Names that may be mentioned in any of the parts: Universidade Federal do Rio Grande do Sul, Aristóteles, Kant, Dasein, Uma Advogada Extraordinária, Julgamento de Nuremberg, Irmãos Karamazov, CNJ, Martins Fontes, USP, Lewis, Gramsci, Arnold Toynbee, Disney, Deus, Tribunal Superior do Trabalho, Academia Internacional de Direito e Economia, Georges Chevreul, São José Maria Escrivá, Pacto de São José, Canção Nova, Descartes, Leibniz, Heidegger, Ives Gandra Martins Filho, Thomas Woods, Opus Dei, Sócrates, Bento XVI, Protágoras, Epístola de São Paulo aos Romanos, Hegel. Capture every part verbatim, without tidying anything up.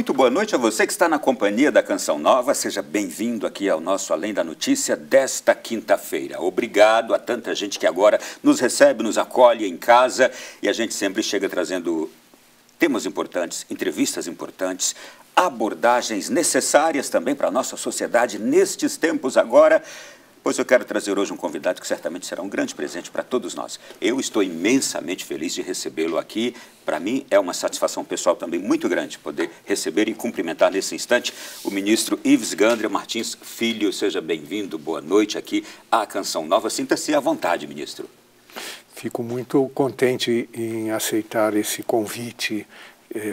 muito boa noite a você que está na companhia da Canção Nova. Seja bem-vindo aqui ao nosso Além da Notícia desta quinta-feira. Obrigado a tanta gente que agora nos recebe, nos acolhe em casa, e a gente sempre chega trazendo temas importantes, entrevistas importantes, abordagens necessárias também para a nossa sociedade nestes tempos agora, pois eu quero trazer hoje um convidado que certamente será um grande presente para todos nós. Eu estou imensamente feliz de recebê-lo aqui. Para mim é uma satisfação pessoal também muito grande poder receber e cumprimentar nesse instante o ministro Ives Gandra Martins Filho. Seja bem-vindo, boa noite aqui à Canção Nova. Sinta-se à vontade, ministro. Fico muito contente em aceitar esse convite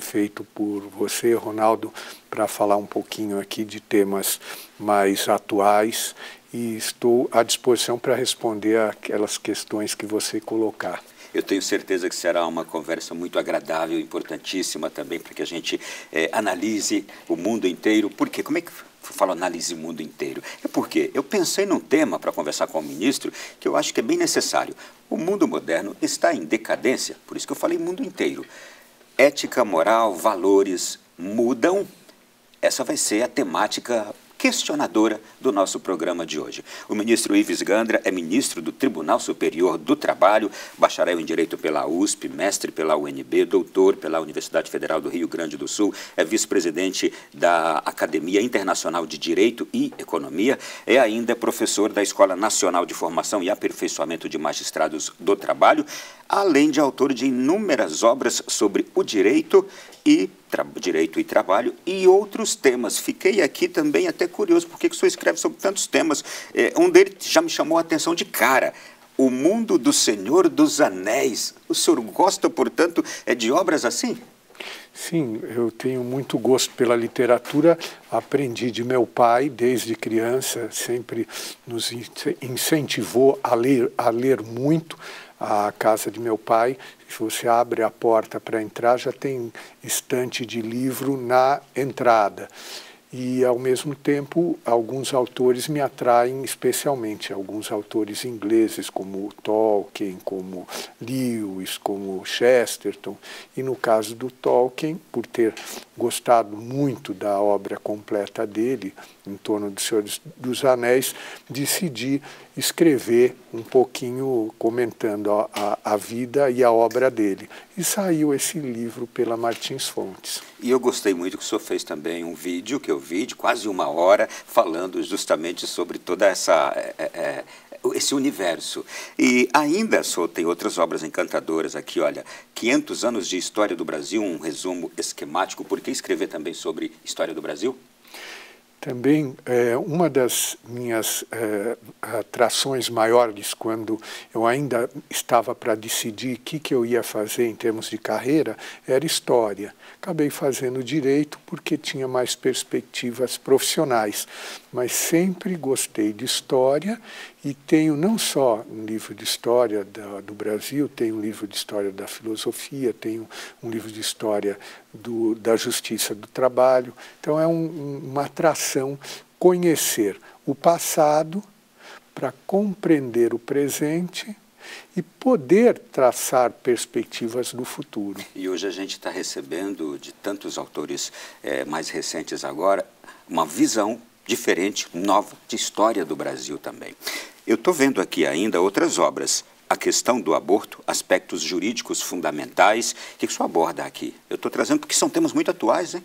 feito por você, Ronaldo, para falar um pouquinho aqui de temas mais atuais, e estou à disposição para responder aquelas questões que você colocar. Eu tenho certeza que será uma conversa muito agradável, importantíssima também, para que a gente é, analise o mundo inteiro. Por quê? Como é que eu falo análise do mundo inteiro? É porque eu pensei num tema para conversar com o ministro que eu acho que é bem necessário. O mundo moderno está em decadência, por isso que eu falei mundo inteiro. Ética, moral, valores mudam. Essa vai ser a temática questionadora do nosso programa de hoje. O ministro Ives Gandra é ministro do Tribunal Superior do Trabalho, bacharel em Direito pela U S P, mestre pela U N B, doutor pela Universidade Federal do Rio Grande do Sul, é vice-presidente da Academia Internacional de Direito e Economia, é ainda professor da Escola Nacional de Formação e Aperfeiçoamento de Magistrados do Trabalho, além de autor de inúmeras obras sobre o direito e direito e trabalho e outros temas. Fiquei aqui também até curioso, porque que o senhor escreve sobre tantos temas. É, um deles já me chamou a atenção de cara, o mundo do Senhor dos Anéis. O senhor gosta, portanto, é de obras assim? Sim, eu tenho muito gosto pela literatura, aprendi de meu pai desde criança, sempre nos incentivou a ler, a ler muito. A casa de meu pai, se você abre a porta para entrar, já tem estante de livro na entrada. E, ao mesmo tempo, alguns autores me atraem especialmente, alguns autores ingleses, como Tolkien, como Lewis, como Chesterton. E, no caso do Tolkien, por ter gostado muito da obra completa dele, em torno do Senhor dos Anéis, decidi escrever um pouquinho comentando a, a, a vida e a obra dele. E saiu esse livro pela Martins Fontes. E eu gostei muito que o senhor fez também um vídeo, que eu vi de quase uma hora, falando justamente sobre toda essa... É, é, esse universo. E ainda só tem outras obras encantadoras aqui, olha, quinhentos anos de História do Brasil, um resumo esquemático. Por que escrever também sobre História do Brasil? Também é, uma das minhas é, atrações maiores, quando eu ainda estava para decidir o que, que eu ia fazer em termos de carreira, era história. Acabei fazendo direito porque tinha mais perspectivas profissionais, mas sempre gostei de história. E tenho não só um livro de história da, do Brasil, tenho um livro de história da filosofia, tenho um livro de história do, da justiça do trabalho. Então é um, uma atração conhecer o passado para compreender o presente e poder traçar perspectivas do futuro. E hoje a gente está recebendo de tantos autores é, mais recentes agora uma visão diferente, nova, de história do Brasil também. Eu estou vendo aqui ainda outras obras. A questão do aborto, aspectos jurídicos fundamentais. O que o senhor aborda aqui? Eu estou trazendo porque são temas muito atuais, hein?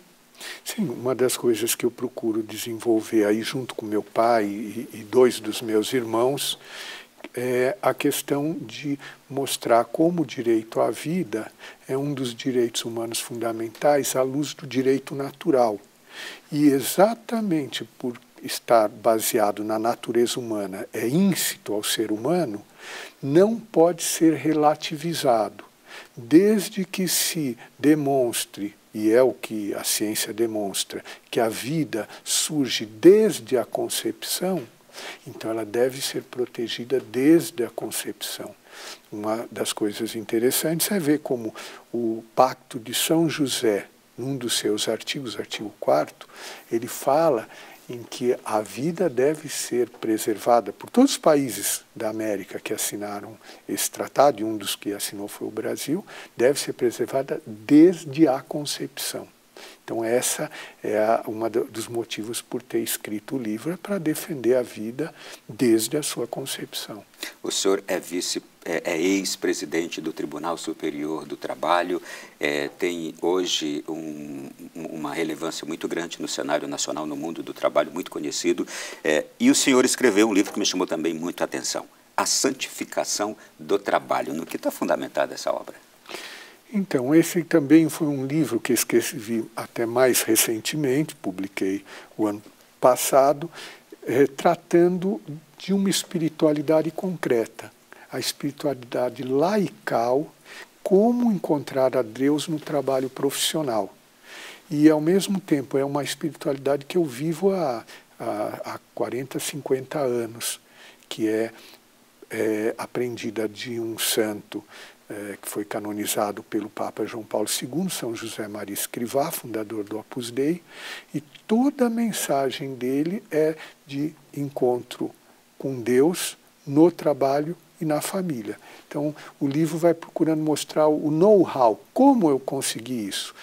Sim, uma das coisas que eu procuro desenvolver aí junto com meu pai e, e dois dos meus irmãos é a questão de mostrar como o direito à vida é um dos direitos humanos fundamentais à luz do direito natural. E exatamente por estar baseado na natureza humana, é íncito ao ser humano, não pode ser relativizado, desde que se demonstre, e é o que a ciência demonstra, que a vida surge desde a concepção, então ela deve ser protegida desde a concepção. Uma das coisas interessantes é ver como o Pacto de São José, num dos seus artigos, artigo quarto, ele fala em que a vida deve ser preservada por todos os países da América que assinaram esse tratado, e um dos que assinou foi o Brasil, deve ser preservada desde a concepção. Então, essa é a, uma dos motivos por ter escrito o livro, é para defender a vida desde a sua concepção. O senhor é vice, é, é ex-presidente do Tribunal Superior do Trabalho, é, tem hoje um, uma relevância muito grande no cenário nacional, no mundo do trabalho, muito conhecido, é, e o senhor escreveu um livro que me chamou também muito a atenção, A Santificação do Trabalho. No que está fundamentada essa obra? Então, esse também foi um livro que escrevi até mais recentemente, publiquei o ano passado, é, tratando de uma espiritualidade concreta, a espiritualidade laical, como encontrar a Deus no trabalho profissional. E, ao mesmo tempo, é uma espiritualidade que eu vivo há, há, há quarenta, cinquenta anos, que é, é aprendida de um santo, É, que foi canonizado pelo Papa João Paulo segundo, São José Maria Escrivá, fundador do Opus Dei, e toda a mensagem dele é de encontro com Deus no trabalho e na família. Então, o livro vai procurando mostrar o know-how, como eu consegui isso,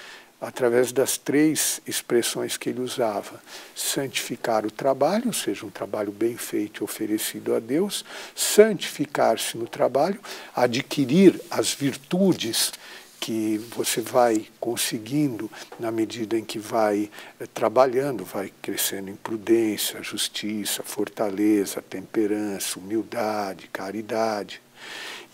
através das três expressões que ele usava: santificar o trabalho, ou seja, um trabalho bem feito oferecido a Deus, santificar-se no trabalho, adquirir as virtudes que você vai conseguindo na medida em que vai eh, trabalhando, vai crescendo em prudência, justiça, fortaleza, temperança, humildade, caridade.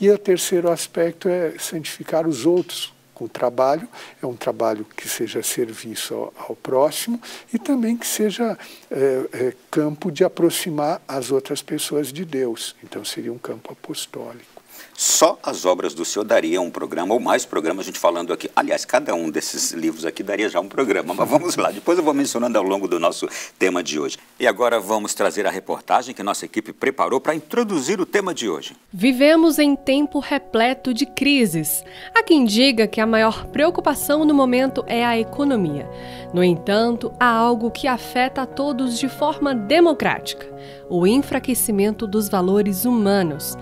E o terceiro aspecto é santificar os outros. Com trabalho, é um trabalho que seja serviço ao, ao próximo e também que seja é, é, campo de aproximar as outras pessoas de Deus. Então, seria um campo apostólico. Só as obras do senhor daria um programa, ou mais programas, a gente falando aqui. Aliás, cada um desses livros aqui daria já um programa, mas vamos lá. Depois eu vou mencionando ao longo do nosso tema de hoje. E agora vamos trazer a reportagem que nossa equipe preparou para introduzir o tema de hoje. Vivemos em tempo repleto de crises. Há quem diga que a maior preocupação no momento é a economia. No entanto, há algo que afeta a todos de forma democrática: o enfraquecimento dos valores humanos.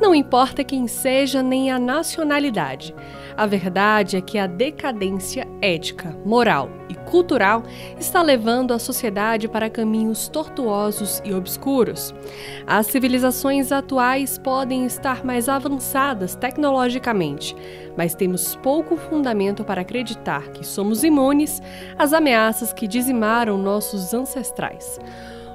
Não importa quem seja nem a nacionalidade. A verdade é que a decadência ética, moral e cultural está levando a sociedade para caminhos tortuosos e obscuros. As civilizações atuais podem estar mais avançadas tecnologicamente, mas temos pouco fundamento para acreditar que somos imunes às ameaças que dizimaram nossos ancestrais.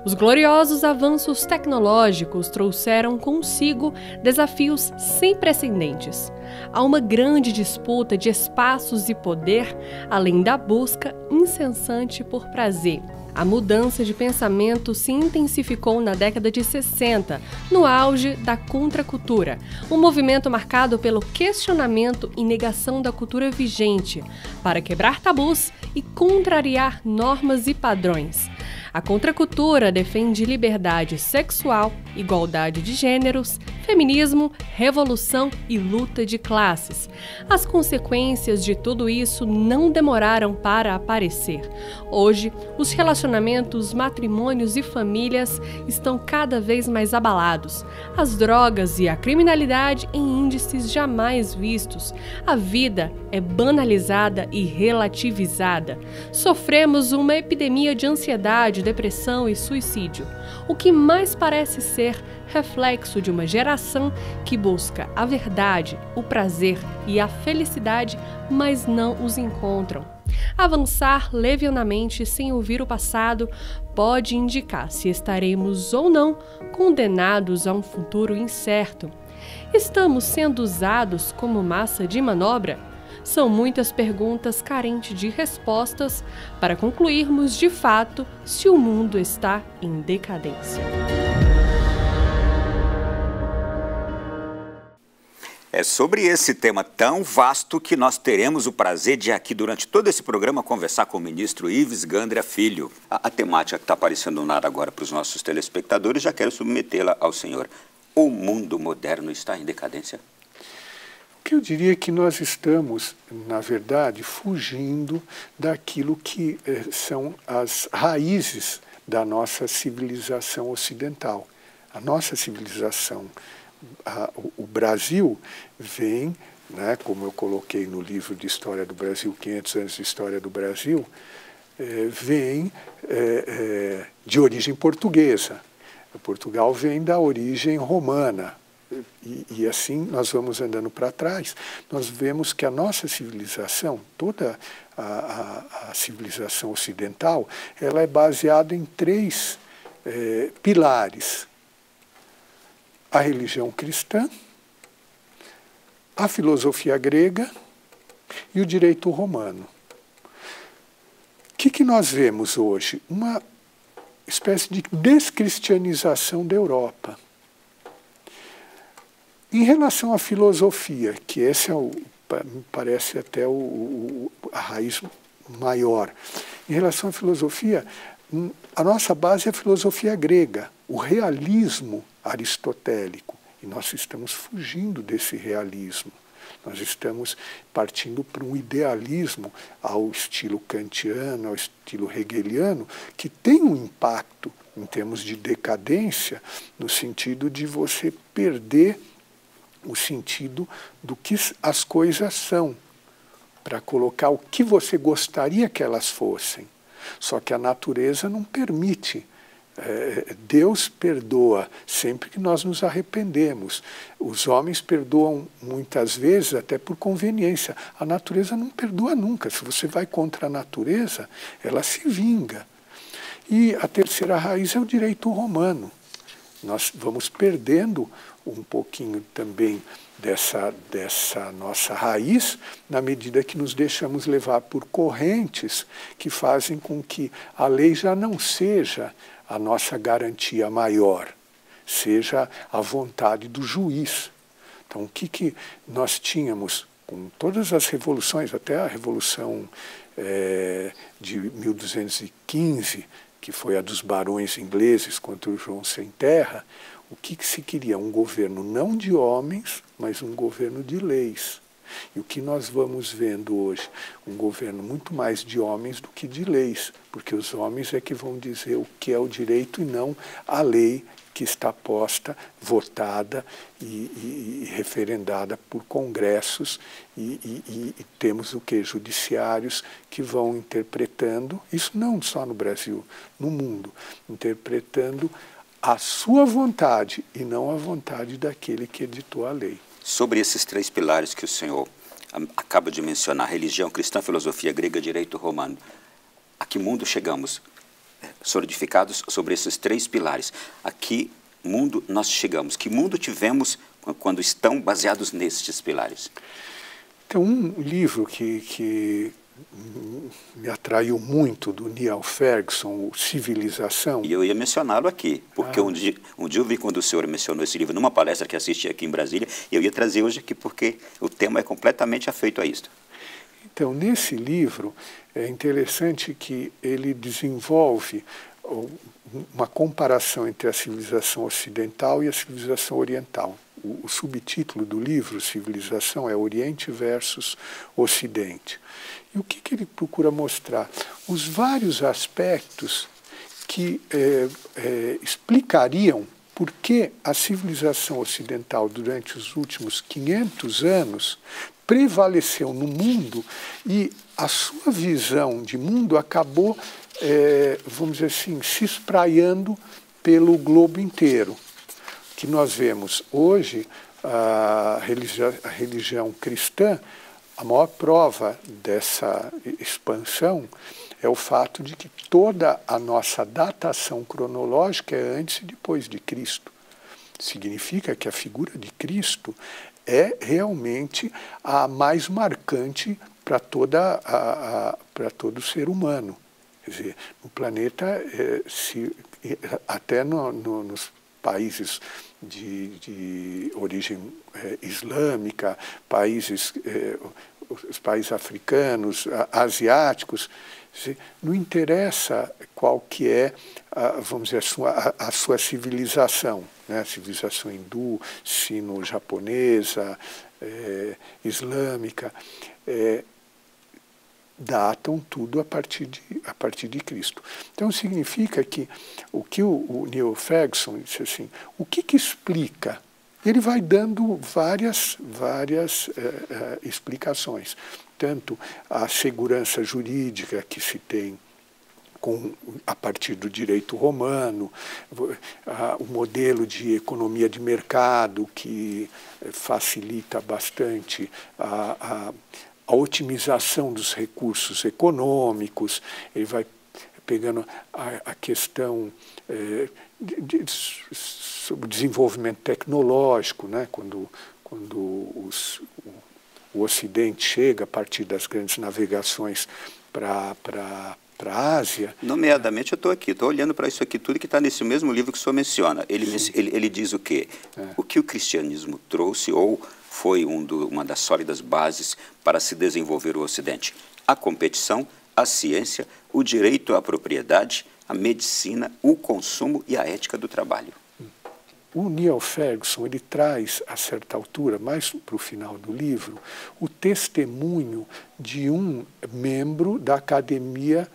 Os gloriosos avanços tecnológicos trouxeram consigo desafios sem precedentes. Há uma grande disputa de espaços e poder, além da busca incessante por prazer. A mudança de pensamento se intensificou na década de sessenta, no auge da contracultura, um movimento marcado pelo questionamento e negação da cultura vigente, para quebrar tabus e contrariar normas e padrões. A contracultura defende liberdade sexual, igualdade de gêneros, feminismo, revolução e luta de classes. As consequências de tudo isso não demoraram para aparecer. Hoje, os relacionamentos, matrimônios e famílias estão cada vez mais abalados. As drogas e a criminalidade em índices jamais vistos. A vida é banalizada e relativizada. Sofremos uma epidemia de ansiedade, depressão e suicídio, o que mais parece ser reflexo de uma geração que busca a verdade, o prazer e a felicidade, mas não os encontram. Avançar levianamente sem ouvir o passado pode indicar se estaremos ou não condenados a um futuro incerto. Estamos sendo usados como massa de manobra? São muitas perguntas carentes de respostas para concluirmos de fato se o mundo está em decadência. É sobre esse tema tão vasto que nós teremos o prazer de aqui, durante todo esse programa, conversar com o ministro Ives Gandra Filho. A, a temática que está aparecendo no ar agora para os nossos telespectadores, já quero submetê-la ao senhor. O mundo moderno está em decadência? O que eu diria é que nós estamos, na verdade, fugindo daquilo que eh, são as raízes da nossa civilização ocidental. A nossa civilização, a, o, o Brasil, vem né, como eu coloquei no livro de História do Brasil, quinhentos anos de História do Brasil, é, vem é, é, de origem portuguesa. Portugal vem da origem romana. E, e assim nós vamos andando para trás, nós vemos que a nossa civilização, toda a, a, a civilização ocidental, ela é baseada em três é, pilares. A religião cristã, a filosofia grega e o direito romano. O que, que nós vemos hoje? Uma espécie de descristianização da Europa. Em relação à filosofia, que esse é o, me parece até o, o, a raiz maior, em relação à filosofia, a nossa base é a filosofia grega, o realismo aristotélico. E nós estamos fugindo desse realismo. Nós estamos partindo para um idealismo ao estilo kantiano, ao estilo hegeliano, que tem um impacto em termos de decadência, no sentido de você perder o sentido do que as coisas são, para colocar o que você gostaria que elas fossem. Só que a natureza não permite. É, Deus perdoa sempre que nós nos arrependemos. Os homens perdoam muitas vezes até por conveniência. A natureza não perdoa nunca. Se você vai contra a natureza, ela se vinga. E a terceira raiz é o direito romano. Nós vamos perdendo um pouquinho também dessa, dessa nossa raiz, na medida que nos deixamos levar por correntes que fazem com que a lei já não seja a nossa garantia maior, seja a vontade do juiz. Então, o que, que nós tínhamos com todas as revoluções, até a Revolução é, de mil duzentos e quinze, que foi a dos barões ingleses contra o João Sem Terra, o que, que se queria? Um governo não de homens, mas um governo de leis. E o que nós vamos vendo hoje? Um governo muito mais de homens do que de leis, porque os homens é que vão dizer o que é o direito e não a lei que está posta, votada e, e, e referendada por congressos, e, e, e temos o que? Judiciários que vão interpretando, isso não só no Brasil, no mundo, interpretando a sua vontade e não a vontade daquele que editou a lei. Sobre esses três pilares que o senhor acaba de mencionar, religião cristã, filosofia grega, direito romano, a que mundo chegamos? Solidificados sobre esses três pilares, a que mundo nós chegamos? Que mundo tivemos quando estão baseados nestes pilares? Tem um livro que, que me atraiu muito, do Niall Ferguson, Civilização. E eu ia mencioná-lo aqui, porque ah. um, dia, um dia eu vi quando o senhor mencionou esse livro numa palestra que assisti aqui em Brasília, e eu ia trazer hoje aqui porque o tema é completamente afeito a isto. Então, nesse livro, é interessante que ele desenvolve uma comparação entre a civilização ocidental e a civilização oriental. O, o subtítulo do livro, Civilização, é Oriente versus Ocidente. E o que, que ele procura mostrar? Os vários aspectos que é, é, explicariam por que a civilização ocidental, durante os últimos quinhentos anos, prevaleceu no mundo e a sua visão de mundo acabou, é, vamos dizer assim, se espraiando pelo globo inteiro. O que nós vemos hoje, a religião, a religião cristã, a maior prova dessa expansão é o fato de que toda a nossa datação cronológica é antes e depois de Cristo. Significa que a figura de Cristo é realmente a mais marcante para toda a, a, para todo ser humano. Quer dizer, no planeta, é, se, até no, no, nos países de, de origem é, islâmica, países, é, os países africanos, asiáticos, não interessa qual que é, a, vamos dizer, a sua, a sua civilização, né? Civilização hindu, sino-japonesa, é, islâmica, é, datam tudo a partir, de, a partir de Cristo. Então, significa que o que o, o Niall Ferguson disse assim, o que, que explica Ele vai dando várias, várias eh, explicações, tanto a segurança jurídica que se tem com, a partir do direito romano, a, o modelo de economia de mercado que facilita bastante a, a, a otimização dos recursos econômicos, ele vai pegando a, a questão eh, de, de, sobre o desenvolvimento tecnológico, né? quando, quando os, o, o Ocidente chega a partir das grandes navegações para para a Ásia. Nomeadamente, eu estou aqui, estou olhando para isso aqui tudo que está nesse mesmo livro que o senhor menciona. Ele, ele, ele diz o quê? É. O que o cristianismo trouxe ou foi um do, uma das sólidas bases para se desenvolver o Ocidente? A competição, a ciência, o direito à propriedade, a medicina, o consumo e a ética do trabalho. O Niall Ferguson ele traz, a certa altura, mais para o final do livro, o testemunho de um membro da Academia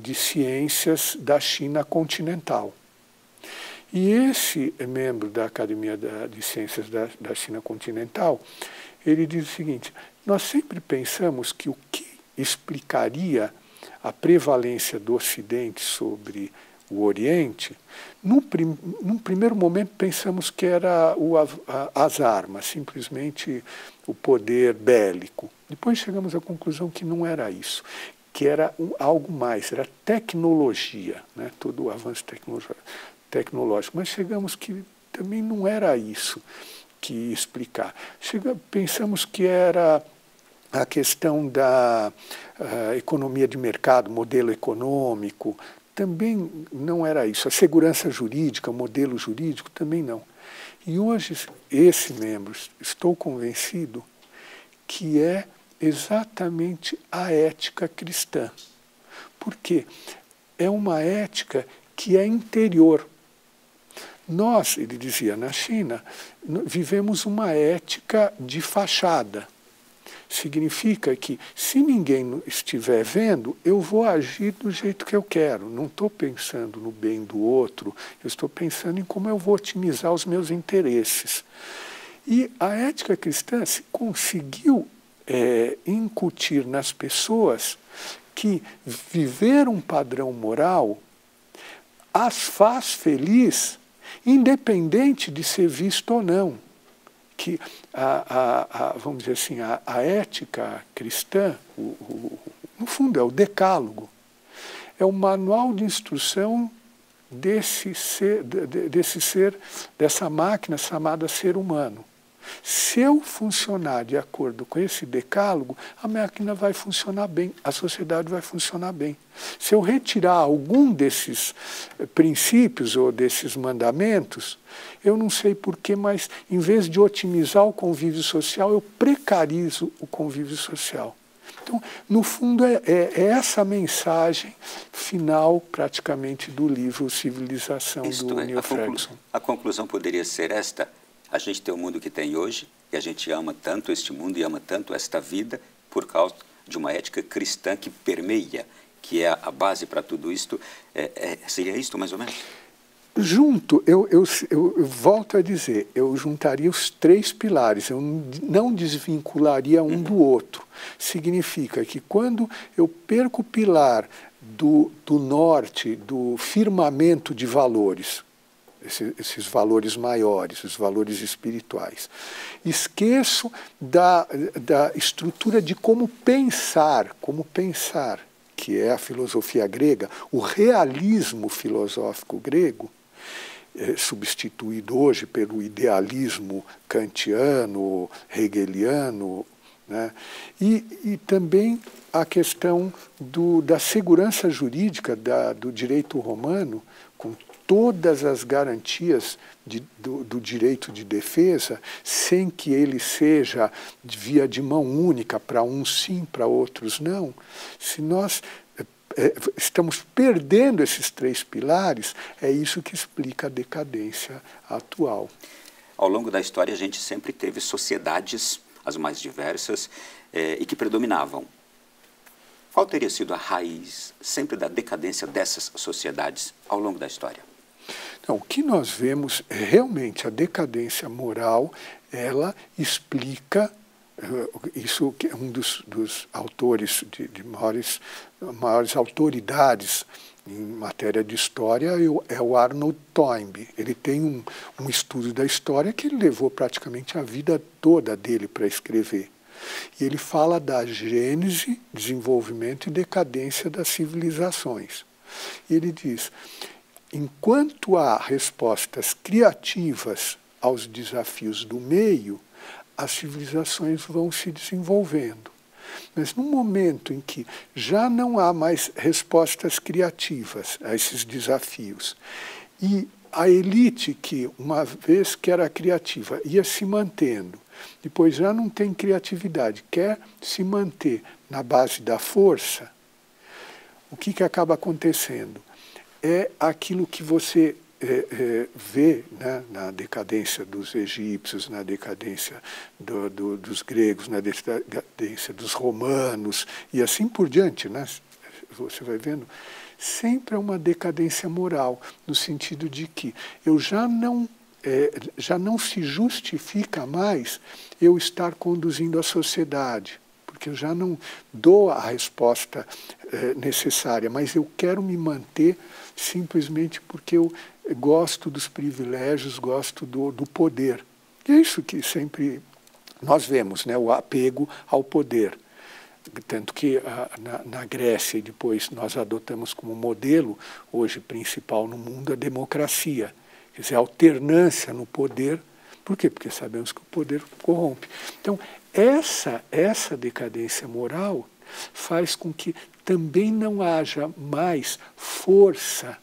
de Ciências da China Continental. E esse membro da Academia de Ciências da, da China Continental, ele diz o seguinte: nós sempre pensamos que o que explicaria a prevalência do Ocidente sobre o Oriente, num, prim, num primeiro momento pensamos que era o, a, as armas, simplesmente o poder bélico. Depois chegamos à conclusão que não era isso, que era um, algo mais, era tecnologia, né? Todo o avanço tecnológico. Mas chegamos que também não era isso que explicar. Chega, pensamos que era a questão da a economia de mercado, modelo econômico, também não era isso. A segurança jurídica, o modelo jurídico, também não. E hoje, esse membro, estou convencido, que é exatamente a ética cristã. Por quê? É uma ética que é interior. Nós, ele dizia, na China, vivemos uma ética de fachada. Significa que, se ninguém estiver vendo, eu vou agir do jeito que eu quero. Não estou pensando no bem do outro, eu estou pensando em como eu vou otimizar os meus interesses. E a ética cristã se conseguiu é, incutir nas pessoas que viver um padrão moral as faz feliz, independente de ser visto ou não. Que a, a, a, vamos dizer assim, a, a ética cristã, o, o, no fundo é o decálogo, é o manual de instrução desse ser, desse ser, dessa máquina chamada ser humano. Se eu funcionar de acordo com esse decálogo, a máquina vai funcionar bem, a sociedade vai funcionar bem. Se eu retirar algum desses princípios ou desses mandamentos, eu não sei porquê, mas em vez de otimizar o convívio social, eu precarizo o convívio social. Então, no fundo, é, é essa mensagem final, praticamente, do livro Civilização, do Niall Ferguson. A conclusão poderia ser esta: a gente tem o mundo que tem hoje, e a gente ama tanto este mundo e ama tanto esta vida por causa de uma ética cristã que permeia, que é a base para tudo isto. É, é, seria isto, mais ou menos? Junto, eu, eu, eu, eu volto a dizer, eu juntaria os três pilares, eu não desvincularia um uhum. do outro. Significa que quando eu perco o pilar do, do norte, do firmamento de valores, Esses, esses valores maiores, os valores espirituais. Esqueço da, da estrutura de como pensar, como pensar, que é a filosofia grega, o realismo filosófico grego, é, substituído hoje pelo idealismo kantiano, hegeliano, né? E, e também a questão do, da segurança jurídica da, do direito romano, com todas as garantias de, do, do direito de defesa, sem que ele seja via de mão única, para uns sim, para outros não. Se nós é, estamos perdendo esses três pilares, é isso que explica a decadência atual. Ao longo da história, a gente sempre teve sociedades, as mais diversas, é, e que predominavam. Qual teria sido a raiz sempre da decadência dessas sociedades ao longo da história? Então, o que nós vemos realmente, a decadência moral, ela explica, isso é um dos, dos autores, de, de maiores, maiores autoridades em matéria de história, é o Arnold Toynbee. Ele tem um, um estudo da história que ele levou praticamente a vida toda dele para escrever. E ele fala da gênese, desenvolvimento e decadência das civilizações. E ele diz, enquanto há respostas criativas aos desafios do meio, as civilizações vão se desenvolvendo. Mas no momento em que já não há mais respostas criativas a esses desafios, e a elite que, uma vez que era criativa, ia se mantendo, depois já não tem criatividade, quer se manter na base da força, o que, que acaba acontecendo? É aquilo que você é, é, vê, né, na decadência dos egípcios, na decadência do, do, dos gregos, na decadência dos romanos e assim por diante, né? Você vai vendo, sempre é uma decadência moral, no sentido de que eu já não, é, já não se justifica mais eu estar conduzindo a sociedade, porque eu já não dou a resposta é, necessária, mas eu quero me manter simplesmente porque eu gosto dos privilégios, gosto do, do poder. E é isso que sempre nós vemos, né, o apego ao poder. Tanto que a, na, na Grécia, e depois nós adotamos como modelo, hoje principal no mundo, a democracia. Quer dizer, a alternância no poder. Por quê? Porque sabemos que o poder corrompe. Então, essa, essa decadência moral faz com que também não haja mais força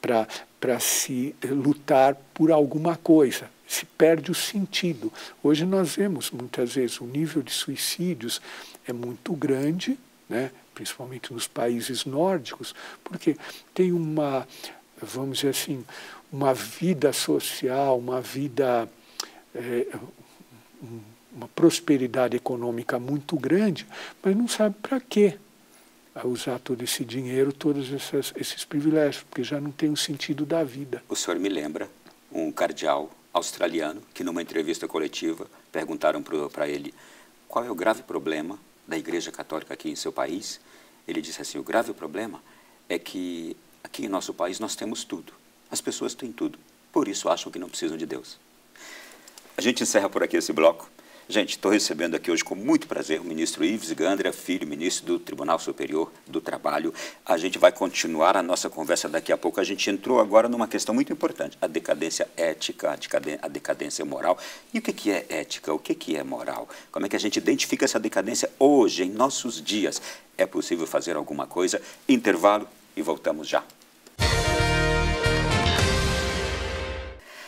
para para se lutar por alguma coisa. Se perde o sentido. Hoje nós vemos, muitas vezes, o nível de suicídios é muito grande, né? Principalmente nos países nórdicos, porque tem uma, vamos dizer assim, uma vida social, uma vida, é, uma prosperidade econômica muito grande, mas não sabe para quê a usar todo esse dinheiro, todos essas, esses privilégios, porque já não tem o sentido da vida. O senhor me lembra um cardeal australiano que, numa entrevista coletiva, perguntaram para ele qual é o grave problema da Igreja Católica aqui em seu país. Ele disse assim, o grave problema é que aqui em nosso país nós temos tudo. As pessoas têm tudo, por isso acham que não precisam de Deus. A gente encerra por aqui esse bloco. Gente, estou recebendo aqui hoje com muito prazer o ministro Ives Gandra, filho, ministro do Tribunal Superior do Trabalho. A gente vai continuar a nossa conversa daqui a pouco. A gente entrou agora numa questão muito importante, a decadência ética, a decadência moral. E o que é ética? O que é moral? Como é que a gente identifica essa decadência hoje, em nossos dias? É possível fazer alguma coisa? Intervalo e voltamos já.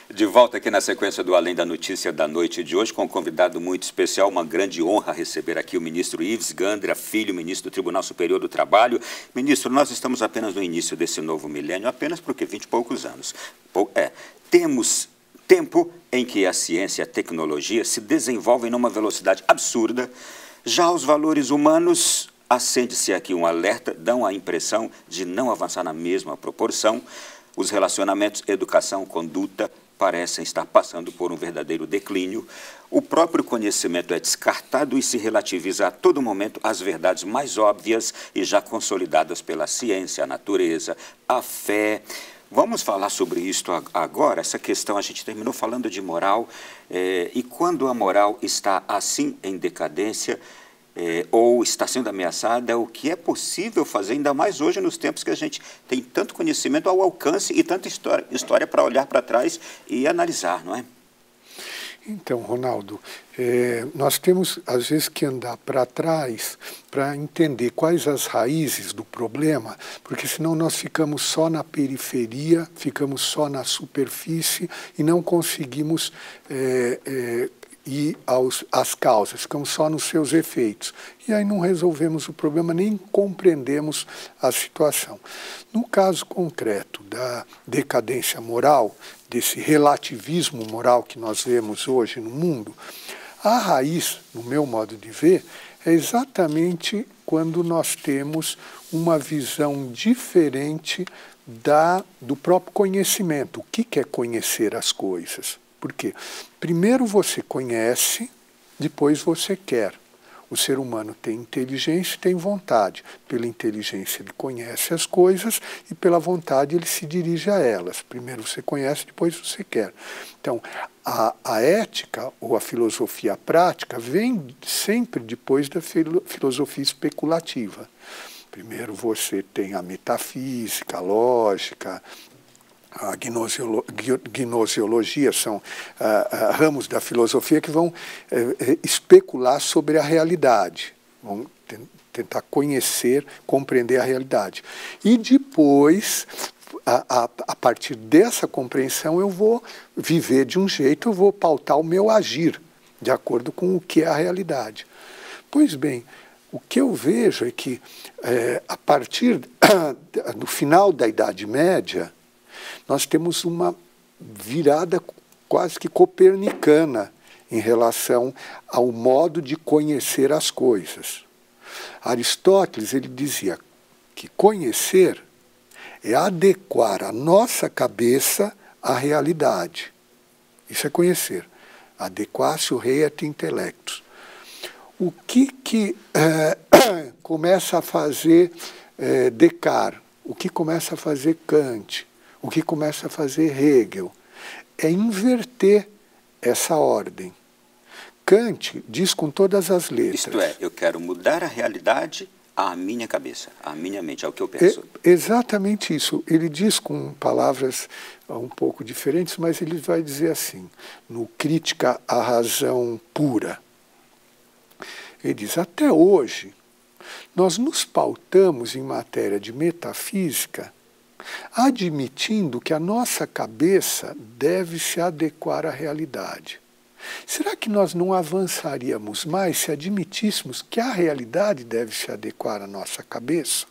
De volta aqui na sequência do Além da Notícia da noite de hoje, com um convidado muito especial, uma grande honra receber aqui o ministro Ives Gandra Filho, ministro do Tribunal Superior do Trabalho. Ministro, nós estamos apenas no início desse novo milênio, apenas porque vinte e poucos anos. É, temos tempo em que a ciência e a tecnologia se desenvolvem numa velocidade absurda, já os valores humanos, acende-se aqui um alerta, dão a impressão de não avançar na mesma proporção, os relacionamentos, educação, conduta, parecem estar passando por um verdadeiro declínio. O próprio conhecimento é descartado e se relativiza a todo momento às verdades mais óbvias e já consolidadas pela ciência, a natureza, a fé. Vamos falar sobre isto agora? Essa questão, a gente terminou falando de moral, é, e quando a moral está assim em decadência, é, ou está sendo ameaçada, o que é possível fazer, ainda mais hoje nos tempos que a gente tem tanto conhecimento ao alcance e tanta história, história para olhar para trás e analisar, não é? Então, Ronaldo, é, nós temos às vezes que andar para trás para entender quais as raízes do problema, porque senão nós ficamos só na periferia, ficamos só na superfície e não conseguimos é, é, e aos, as causas, ficamos só nos seus efeitos. E aí não resolvemos o problema, nem compreendemos a situação. No caso concreto da decadência moral, desse relativismo moral que nós vemos hoje no mundo, a raiz, no meu modo de ver, é exatamente quando nós temos uma visão diferente da, do próprio conhecimento. O que, que é conhecer as coisas? Por quê? Primeiro você conhece, depois você quer. O ser humano tem inteligência e tem vontade. Pela inteligência ele conhece as coisas e pela vontade ele se dirige a elas. Primeiro você conhece, depois você quer. Então, a, a ética ou a filosofia prática vem sempre depois da filo, filosofia especulativa. Primeiro você tem a metafísica, a lógica, a gnoseolo, gnoseologia, são ah, ah, ramos da filosofia que vão eh, especular sobre a realidade, vão tentar conhecer, compreender a realidade. E depois, a, a, a partir dessa compreensão, eu vou viver de um jeito, eu vou pautar o meu agir, de acordo com o que é a realidade. Pois bem, o que eu vejo é que, eh, a partir do final da Idade Média, nós temos uma virada quase que copernicana em relação ao modo de conhecer as coisas. Aristóteles, ele dizia que conhecer é adequar a nossa cabeça à realidade. Isso é conhecer. Adequatio reat intellectus. O que, que é, começa a fazer é, Descartes? O que começa a fazer Kant? O que começa a fazer Hegel é inverter essa ordem. Kant diz com todas as letras. Isto é, eu quero mudar a realidade à minha cabeça, à minha mente, ao que eu penso. É exatamente isso. Ele diz com palavras um pouco diferentes, mas ele vai dizer assim, no Crítica à Razão Pura. Ele diz, até hoje, nós nos pautamos em matéria de metafísica admitindo que a nossa cabeça deve se adequar à realidade. Será que nós não avançaríamos mais se admitíssemos que a realidade deve se adequar à nossa cabeça?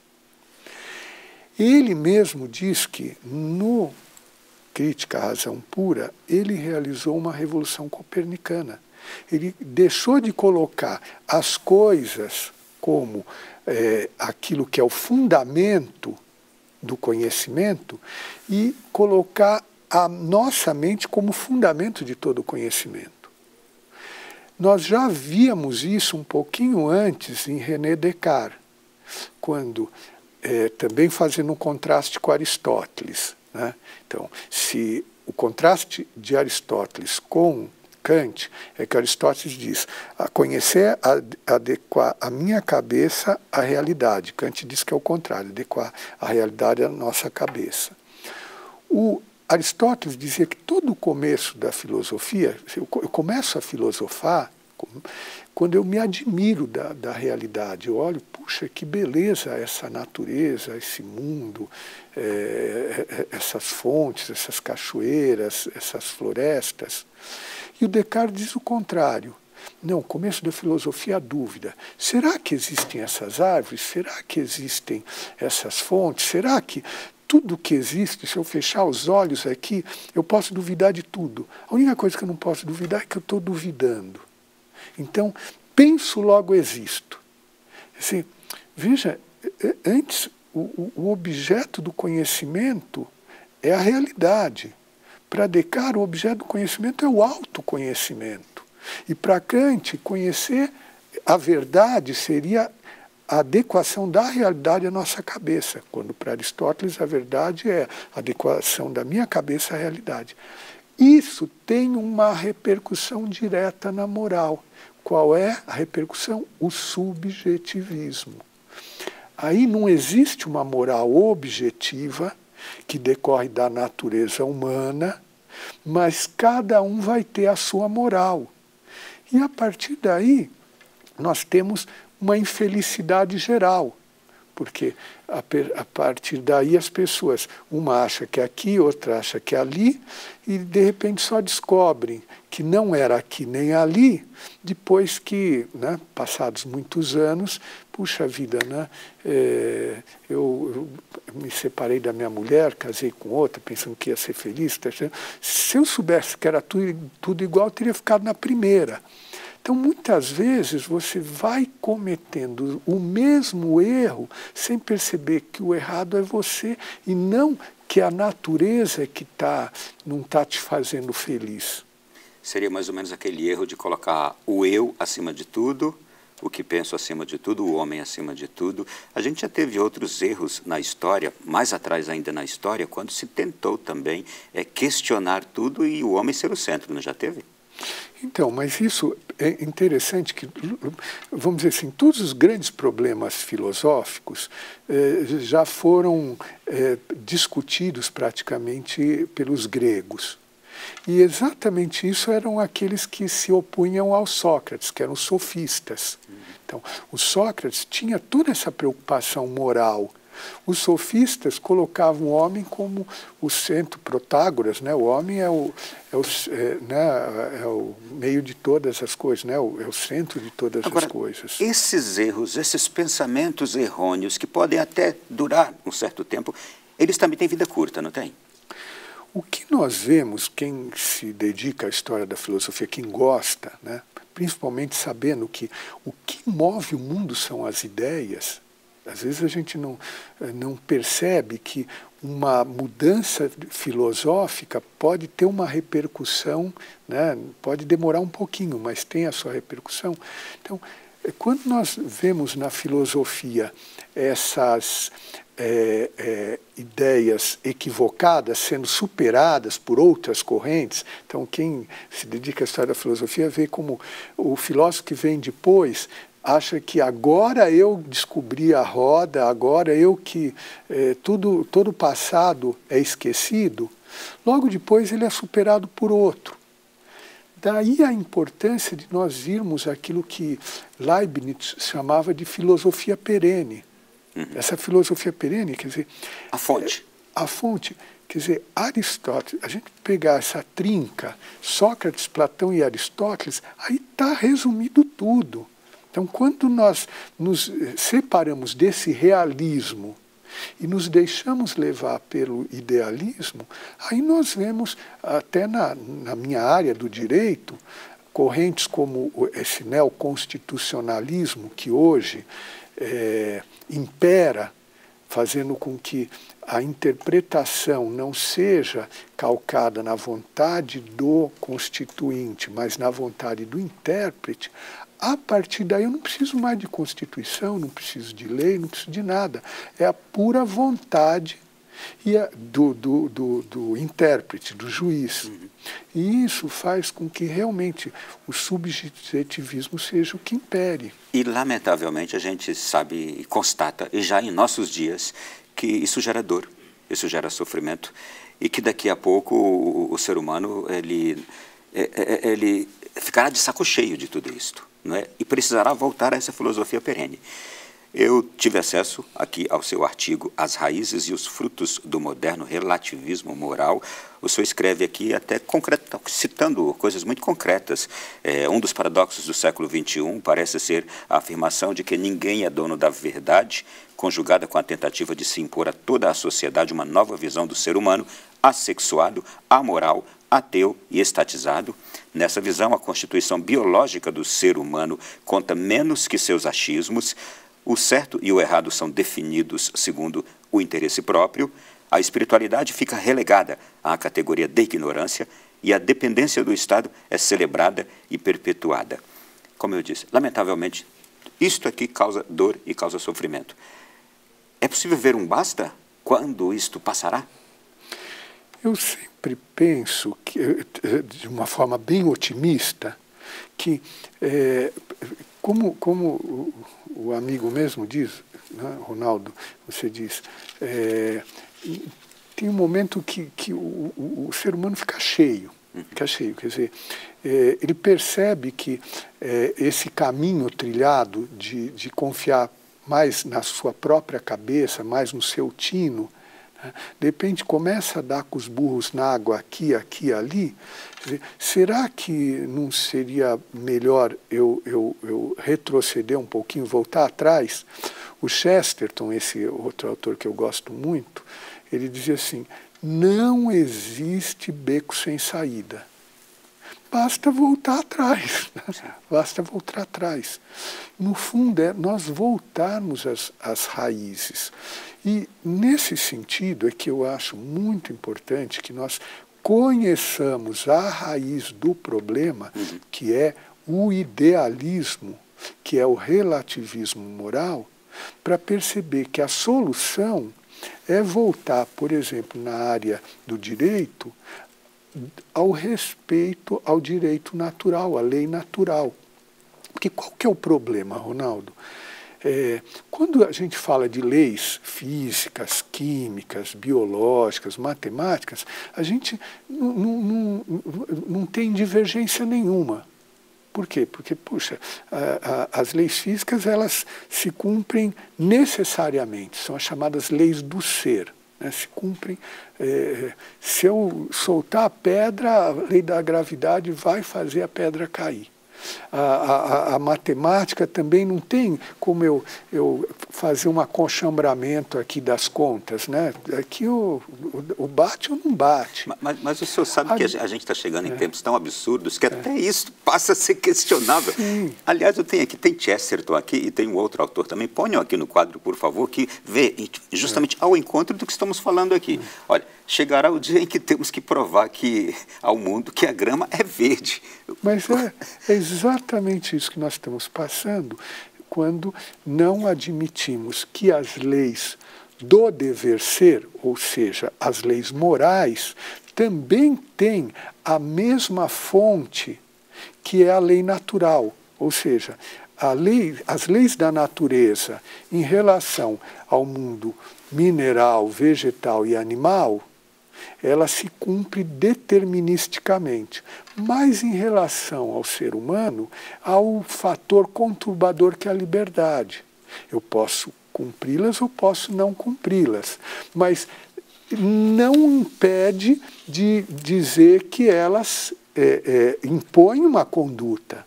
Ele mesmo diz que, no Crítica à Razão Pura, ele realizou uma revolução copernicana. Ele deixou de colocar as coisas como é, aquilo que é o fundamento do conhecimento e colocar a nossa mente como fundamento de todo o conhecimento. Nós já víamos isso um pouquinho antes em René Descartes, quando, é, também fazendo um contraste com Aristóteles, né? Então, se o contraste de Aristóteles com Kant é que Aristóteles diz, a conhecer, a adequar a minha cabeça à realidade. Kant diz que é o contrário, adequar a realidade à nossa cabeça. O Aristóteles dizia que todo o começo da filosofia, eu começo a filosofar quando eu me admiro da, da realidade, eu olho, puxa, que beleza essa natureza, esse mundo, é, essas fontes, essas cachoeiras, essas florestas. E o Descartes diz o contrário. Não, o começo da filosofia, a dúvida. Será que existem essas árvores? Será que existem essas fontes? Será que tudo que existe, se eu fechar os olhos aqui, eu posso duvidar de tudo? A única coisa que eu não posso duvidar é que eu estou duvidando. Então, penso, logo existo. Assim, veja, antes, o, o objeto do conhecimento é a realidade. Para Descartes, o objeto do conhecimento é o autoconhecimento. E para Kant, conhecer a verdade seria a adequação da realidade à nossa cabeça, quando para Aristóteles a verdade é a adequação da minha cabeça à realidade. Isso tem uma repercussão direta na moral. Qual é a repercussão? O subjetivismo. Aí não existe uma moral objetiva que decorre da natureza humana, mas cada um vai ter a sua moral. E a partir daí nós temos uma infelicidade geral, porque a, a partir daí as pessoas, uma acha que é aqui, outra acha que é ali, e de repente só descobrem que não era aqui nem ali, depois que, né, passados muitos anos, puxa vida, né, é, eu, eu me separei da minha mulher, casei com outra, pensando que ia ser feliz, tá, se eu soubesse que era tudo, tudo igual, eu teria ficado na primeira. Então, muitas vezes, você vai cometendo o mesmo erro sem perceber que o errado é você e não que a natureza que tá, não está te fazendo feliz. Seria mais ou menos aquele erro de colocar o eu acima de tudo, o que penso acima de tudo, o homem acima de tudo. A gente já teve outros erros na história, mais atrás ainda na história, quando se tentou também é, questionar tudo e o homem ser o centro, não já teve? Então, mas isso é interessante que, vamos dizer assim, todos os grandes problemas filosóficos eh, já foram eh, discutidos praticamente pelos gregos. E exatamente isso eram aqueles que se opunham ao Sócrates, que eram sofistas. Então, o Sócrates tinha toda essa preocupação moral. Os sofistas colocavam o homem como o centro, Protágoras, né? O homem é o, é, o, é, né? é o meio de todas as coisas, né? o, é o centro de todas Agora, as coisas. Esses erros, esses pensamentos errôneos, que podem até durar um certo tempo, eles também têm vida curta, não tem? O que nós vemos, quem se dedica à história da filosofia, quem gosta, né? principalmente sabendo que o que move o mundo são as ideias, às vezes a gente não, não percebe que uma mudança filosófica pode ter uma repercussão, né? pode demorar um pouquinho, mas tem a sua repercussão. Então, quando nós vemos na filosofia essas é, é, ideias equivocadas sendo superadas por outras correntes, então quem se dedica à história da filosofia vê como o filósofo que vem depois acha que agora eu descobri a roda, agora eu que eh, tudo, todo o passado é esquecido, logo depois ele é superado por outro. Daí a importância de nós virmos aquilo que Leibniz chamava de filosofia perene. Uhum. Essa filosofia perene, quer dizer... A fonte. É, a fonte. Quer dizer, Aristóteles, a gente pegar essa trinca, Sócrates, Platão e Aristóteles, aí está resumido tudo. Então, quando nós nos separamos desse realismo e nos deixamos levar pelo idealismo, aí nós vemos, até na, na minha área do direito, correntes como esse neoconstitucionalismo que hoje é, impera, fazendo com que a interpretação não seja calcada na vontade do constituinte, mas na vontade do intérprete. A partir daí eu não preciso mais de Constituição, não preciso de lei, não preciso de nada. É a pura vontade e a, do, do, do, do intérprete, do juiz. Uhum. E isso faz com que realmente o subjetivismo seja o que impere. E, lamentavelmente, a gente sabe e constata, e já em nossos dias, que isso gera dor, isso gera sofrimento, e que daqui a pouco o, o ser humano ele, ele ficará de saco cheio de tudo isto. Não é? E precisará voltar a essa filosofia perene. Eu tive acesso aqui ao seu artigo As Raízes e os Frutos do Moderno Relativismo Moral. O senhor escreve aqui até concreto, citando coisas muito concretas. É, um dos paradoxos do século vinte e um parece ser a afirmação de que ninguém é dono da verdade, conjugada com a tentativa de se impor a toda a sociedade uma nova visão do ser humano, assexuado, amoral, ateu e estatizado. Nessa visão, a constituição biológica do ser humano conta menos que seus achismos. O certo e o errado são definidos segundo o interesse próprio. A espiritualidade fica relegada à categoria de ignorância e a dependência do Estado é celebrada e perpetuada. Como eu disse, lamentavelmente, isto aqui causa dor e causa sofrimento. É possível ver um basta? Quando isto passará? Eu sempre... penso, que, de uma forma bem otimista, que, é, como, como o amigo mesmo diz, né, Ronaldo, você diz, é, tem um momento que, que o, o, o ser humano fica cheio, fica cheio, quer dizer, é, ele percebe que é, esse caminho trilhado de, de confiar mais na sua própria cabeça, mais no seu tino, de repente começa a dar com os burros na água aqui, aqui, ali. Quer dizer, será que não seria melhor eu, eu, eu retroceder um pouquinho, voltar atrás? O Chesterton, esse outro autor que eu gosto muito, ele dizia assim, não existe beco sem saída. basta voltar atrás, basta voltar atrás. No fundo, é nós voltarmos às, às raízes. E, nesse sentido, é que eu acho muito importante que nós conheçamos a raiz do problema, uhum. que é o idealismo, que é o relativismo moral, para perceber que a solução é voltar, por exemplo, na área do direito, ao respeito ao direito natural, à lei natural. Porque qual que é o problema, Ronaldo? É, quando a gente fala de leis físicas, químicas, biológicas, matemáticas, a gente não tem divergência nenhuma. Por quê? Porque, puxa, a, a, as leis físicas, elas se cumprem necessariamente, são as chamadas leis do ser. Né, se cumprem, é, se eu soltar a pedra, a lei da gravidade vai fazer a pedra cair. A, a, a matemática também não tem como eu, eu fazer um acolchambramento aqui das contas, né? Aqui o, o, o bate ou não bate. Mas, mas o senhor sabe a, que a gente está chegando é, em tempos tão absurdos que é, até isso passa a ser questionável. Sim. Aliás, eu tenho aqui, tem Chesterton aqui e tem um outro autor também. Ponham aqui no quadro, por favor, que vê justamente é. ao encontro do que estamos falando aqui. É. Olha, chegará o dia em que temos que provar que, ao mundo que a grama é verde. Mas é, é exatamente isso que nós estamos passando quando não admitimos que as leis do dever ser, ou seja, as leis morais, também têm a mesma fonte que é a lei natural, ou seja, a lei, as leis da natureza em relação ao mundo mineral, vegetal e animal, ela se cumpre deterministicamente. Mas em relação ao ser humano, há o fator conturbador que é a liberdade. Eu posso cumpri-las ou posso não cumpri-las, mas não impede de dizer que elas é, é, impõem uma conduta.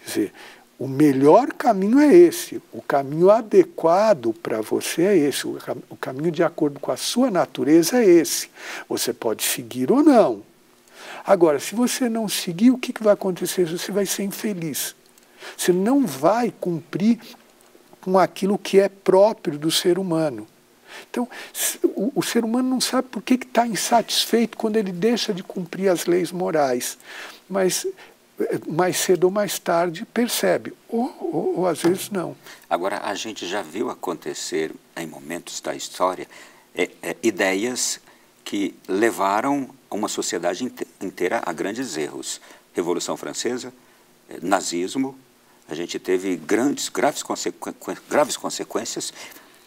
Quer dizer, o melhor caminho é esse, o caminho adequado para você é esse, o, cam o caminho de acordo com a sua natureza é esse. Você pode seguir ou não. Agora, se você não seguir, o que, que vai acontecer? Você vai ser infeliz. Você não vai cumprir com aquilo que é próprio do ser humano. Então, o, o ser humano não sabe por que está insatisfeito quando ele deixa de cumprir as leis morais. Mas mais cedo ou mais tarde percebe, ou, ou, ou às vezes não. Agora, a gente já viu acontecer em momentos da história é, é, ideias que levaram uma sociedade inteira a grandes erros. Revolução Francesa, é, nazismo, a gente teve grandes, graves, consequ... graves consequências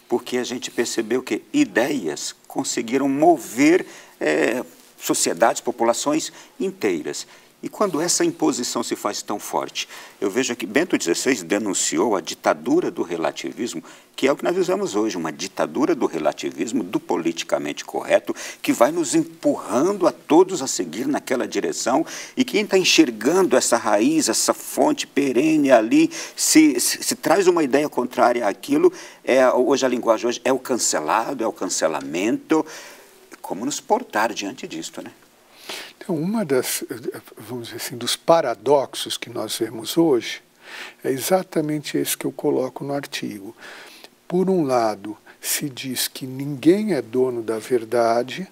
porque a gente percebeu que ideias conseguiram mover é, sociedades, populações inteiras. E quando essa imposição se faz tão forte? Eu vejo aqui, Bento dezesseis denunciou a ditadura do relativismo, que é o que nós vivemos hoje, uma ditadura do relativismo, do politicamente correto, que vai nos empurrando a todos a seguir naquela direção, e quem está enxergando essa raiz, essa fonte perene ali, se, se, se traz uma ideia contrária àquilo, é, hoje a linguagem hoje é o cancelado, é o cancelamento. Como nos portar diante disto, né? Então, uma das, vamos dizer assim, dos paradoxos que nós vemos hoje é exatamente esse que eu coloco no artigo. Por um lado, se diz que ninguém é dono da verdade,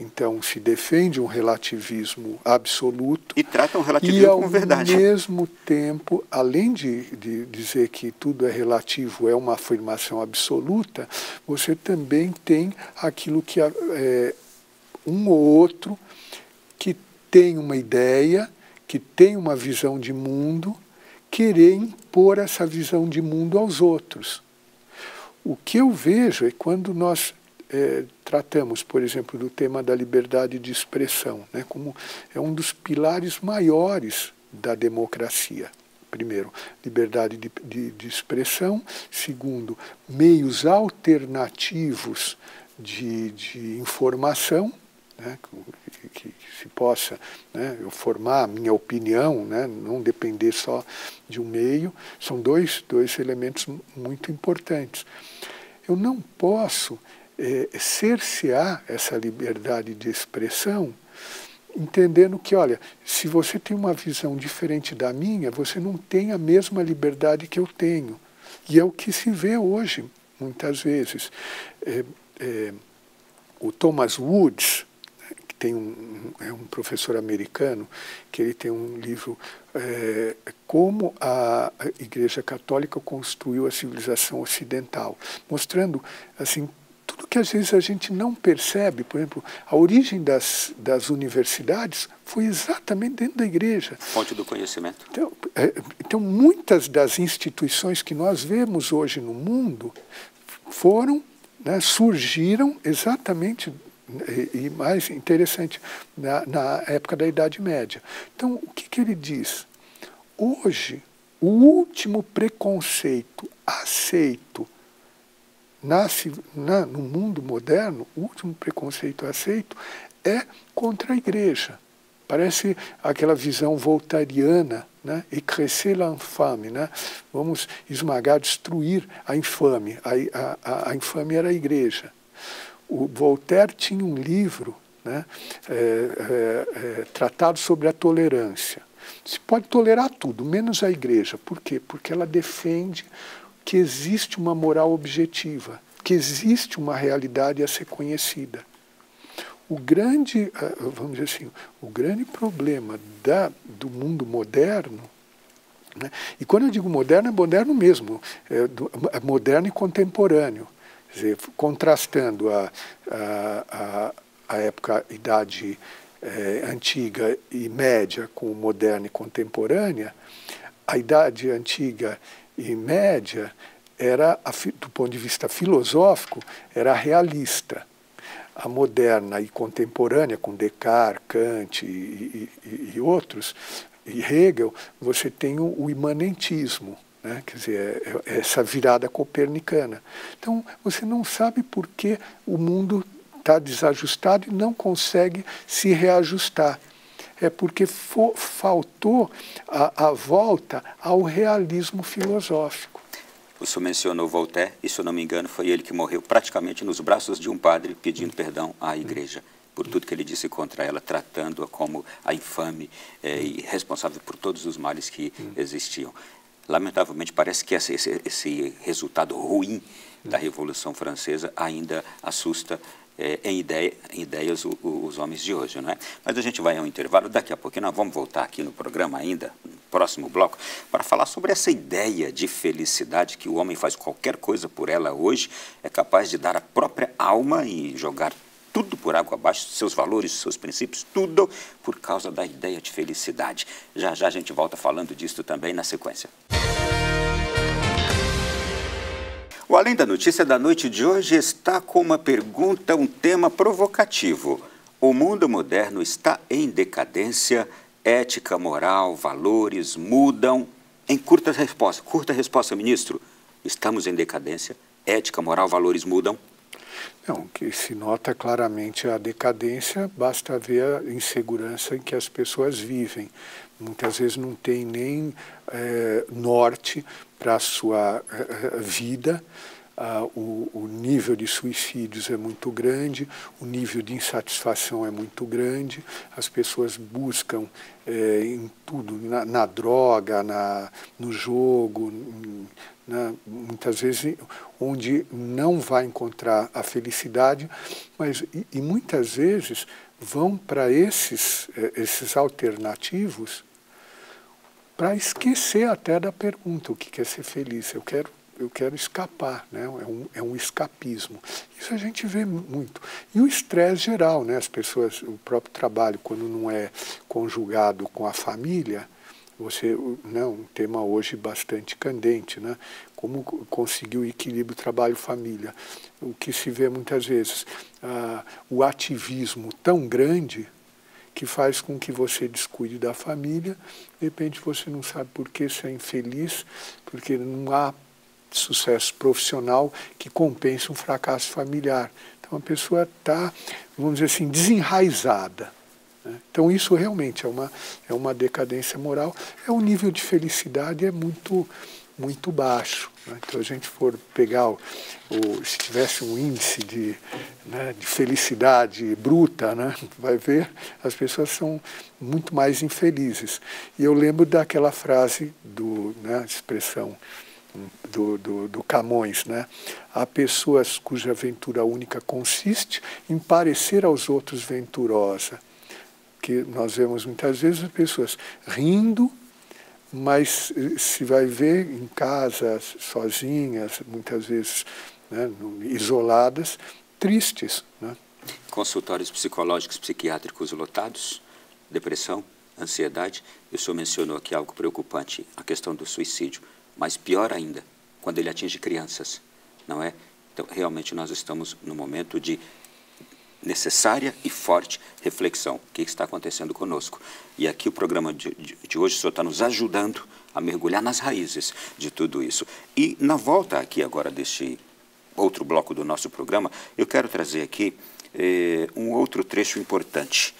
então se defende um relativismo absoluto. E trata um relativismo com verdade. E ao mesmo tempo, além de, de dizer que tudo é relativo, é uma afirmação absoluta, você também tem aquilo que é, um ou outro que tem uma ideia, que tem uma visão de mundo, querer impor essa visão de mundo aos outros. O que eu vejo é quando nós é, tratamos, por exemplo, do tema da liberdade de expressão, né, como é um dos pilares maiores da democracia. Primeiro, liberdade de, de, de expressão. Segundo, meios alternativos de, de informação, né, que, que se possa, né, eu formar a minha opinião, né, não depender só de um meio, são dois, dois elementos muito importantes. Eu não posso é, cercear essa liberdade de expressão entendendo que, olha, se você tem uma visão diferente da minha, você não tem a mesma liberdade que eu tenho. E é o que se vê hoje, muitas vezes. É, é, o Thomas Woods, que tem um, é um professor americano, que ele tem um livro, é, Como a Igreja Católica Construiu a Civilização Ocidental, mostrando, assim, tudo que às vezes a gente não percebe. Por exemplo, a origem das, das universidades foi exatamente dentro da igreja. Fonte do conhecimento. Então, é, então, muitas das instituições que nós vemos hoje no mundo foram, né, surgiram exatamente, e, e mais interessante, na, na época da Idade Média. Então, o que, que ele diz? Hoje, o último preconceito aceito Nasce, na, no mundo moderno, o último preconceito aceito é contra a igreja. Parece aquela visão voltariana, né? Écraser l'infâme, né? Vamos esmagar, destruir a infame. A, a, a infame era a igreja. O Voltaire tinha um livro, né? é, é, é, Tratado sobre a Tolerância. Se pode tolerar tudo, menos a igreja. Por quê? Porque ela defende que existe uma moral objetiva, que existe uma realidade a ser conhecida. O grande, vamos dizer assim, o grande problema da, do mundo moderno, né, e quando eu digo moderno, é moderno mesmo, é, do, é moderno e contemporâneo, quer dizer, contrastando a, a, a época, a idade é, antiga e média com o moderno e contemporânea, a idade antiga e média, era, do ponto de vista filosófico, era realista. A moderna e contemporânea, com Descartes, Kant e, e, e outros, e Hegel, você tem o, o imanentismo, né? Quer dizer, é, é essa virada copernicana. Então, você não sabe por que o mundo está desajustado e não consegue se reajustar. É porque fo, faltou a, a volta ao realismo filosófico. O senhor mencionou Voltaire, e se eu não me engano foi ele que morreu praticamente nos braços de um padre pedindo perdão à igreja por tudo que ele disse contra ela, tratando-a como a infame é, e responsável por todos os males que existiam. Lamentavelmente parece que esse, esse, esse resultado ruim da Revolução Francesa ainda assusta É, em, ideia, em ideias o, o, os homens de hoje, não é? Mas a gente vai ao intervalo, daqui a pouquinho nós vamos voltar aqui no programa ainda, no próximo bloco, para falar sobre essa ideia de felicidade que o homem faz qualquer coisa por ela hoje, é capaz de dar a própria alma e jogar tudo por água abaixo, seus valores, seus princípios, tudo por causa da ideia de felicidade. Já já a gente volta falando disso também na sequência. O Além da Notícia da noite de hoje está com uma pergunta, um tema provocativo. O mundo moderno está em decadência, ética, moral, valores mudam. Em curta resposta, curta resposta, ministro, estamos em decadência, ética, moral, valores mudam? Não, que se nota claramente a decadência, basta ver a insegurança em que as pessoas vivem. Muitas vezes não tem nem é, norte para a sua é, vida, ah, o, o nível de suicídios é muito grande, o nível de insatisfação é muito grande, as pessoas buscam é, em tudo, na, na droga, na, no jogo, na, muitas vezes onde não vai encontrar a felicidade, mas e, e muitas vezes vão para esses, esses alternativos para esquecer até da pergunta, o que quer ser feliz? Eu quero, eu quero escapar, né? é, um, é um escapismo. Isso a gente vê muito. E o estresse geral, né? As pessoas, o próprio trabalho, quando não é conjugado com a família, você, né, um tema hoje bastante candente, né? Como conseguir o equilíbrio trabalho-família. O que se vê muitas vezes, ah, o ativismo tão grande que faz com que você descuide da família, de repente você não sabe por que você é infeliz, porque não há sucesso profissional que compense um fracasso familiar. Então a pessoa está, vamos dizer assim, desenraizada. Né? Então isso realmente é uma, é uma decadência moral. É um nível de felicidade é muito, muito baixo. Né? Então, a gente for pegar, o, o, se tivesse um índice de, né, de felicidade bruta, né, vai ver, as pessoas são muito mais infelizes. E eu lembro daquela frase, do, né, expressão do, do, do Camões, né? Há pessoas cuja ventura única consiste em parecer aos outros venturosa. Que nós vemos muitas vezes as pessoas rindo, mas se vai ver em casa, sozinhas, muitas vezes, né, isoladas, tristes. Né? Consultórios psicológicos, psiquiátricos lotados, depressão, ansiedade. O senhor mencionou aqui algo preocupante, a questão do suicídio, mas pior ainda, quando ele atinge crianças, não é? Então, realmente, nós estamos num momento de necessária e forte reflexão. O que está acontecendo conosco? E aqui o programa de, de, de hoje só está nos ajudando a mergulhar nas raízes de tudo isso. E na volta aqui agora deste outro bloco do nosso programa, eu quero trazer aqui eh, um outro trecho importante.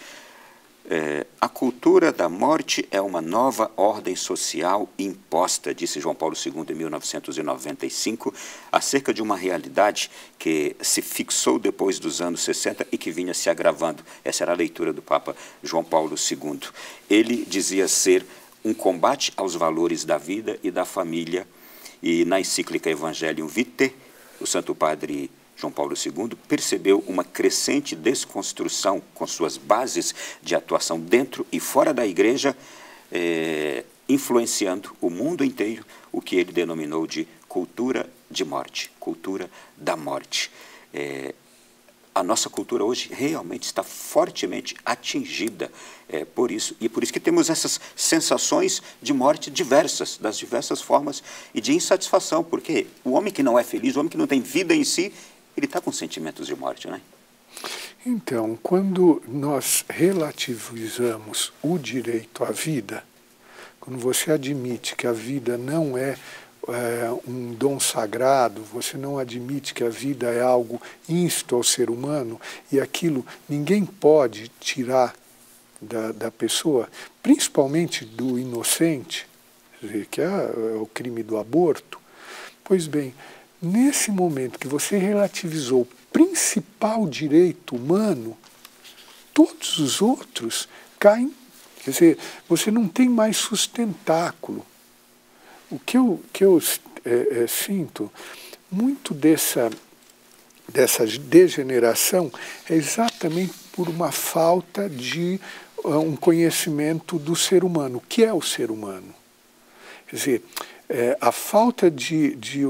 Eh, a cultura da morte é uma nova ordem social imposta, disse João Paulo segundo em mil novecentos e noventa e cinco, acerca de uma realidade que se fixou depois dos anos sessenta e que vinha se agravando. Essa era a leitura do Papa João Paulo segundo. Ele dizia ser um combate aos valores da vida e da família, e na encíclica Evangelium Vitae, o Santo Padre João Paulo segundo percebeu uma crescente desconstrução com suas bases de atuação dentro e fora da igreja, eh, influenciando o mundo inteiro, o que ele denominou de cultura de morte, cultura da morte. Eh, a nossa cultura hoje realmente está fortemente atingida eh, por isso, e por isso que temos essas sensações de morte diversas, das diversas formas, e de insatisfação, porque o homem que não é feliz, o homem que não tem vida em si, ele está com sentimentos de morte, né? Então, quando nós relativizamos o direito à vida, quando você admite que a vida não é, é um dom sagrado, você não admite que a vida é algo insto ao ser humano, e aquilo ninguém pode tirar da, da pessoa, principalmente do inocente, que é o crime do aborto, pois bem, nesse momento que você relativizou o principal direito humano, todos os outros caem. Quer dizer, você não tem mais sustentáculo. O que eu, que eu é, é, sinto, muito dessa, dessa degeneração é exatamente por uma falta de uh, um conhecimento do ser humano. O que é o ser humano? Quer dizer, É, a falta de, de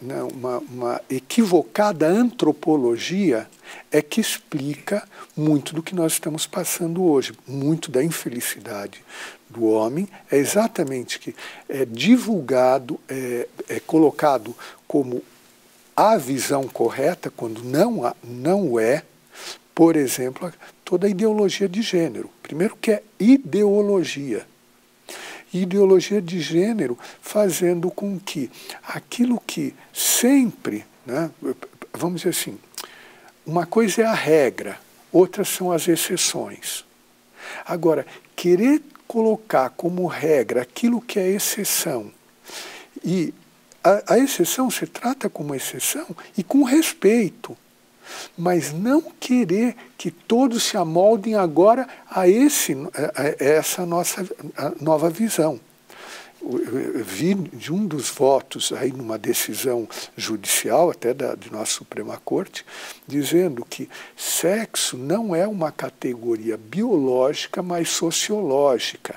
né, uma, uma equivocada antropologia é que explica muito do que nós estamos passando hoje, muito da infelicidade do homem. É exatamente que é divulgado, é, é colocado como a visão correta, quando não, não é, por exemplo, toda a ideologia de gênero. Primeiro que é ideologia. Ideologia de gênero fazendo com que aquilo que sempre, né, vamos dizer assim, uma coisa é a regra, outras são as exceções. Agora, querer colocar como regra aquilo que é exceção, e a, a exceção se trata como exceção e com respeito, mas não querer que todos se amoldem agora a, esse, a essa nossa a nova visão. Eu vi de um dos votos, aí numa decisão judicial, até da, de nossa Suprema Corte, dizendo que sexo não é uma categoria biológica, mas sociológica.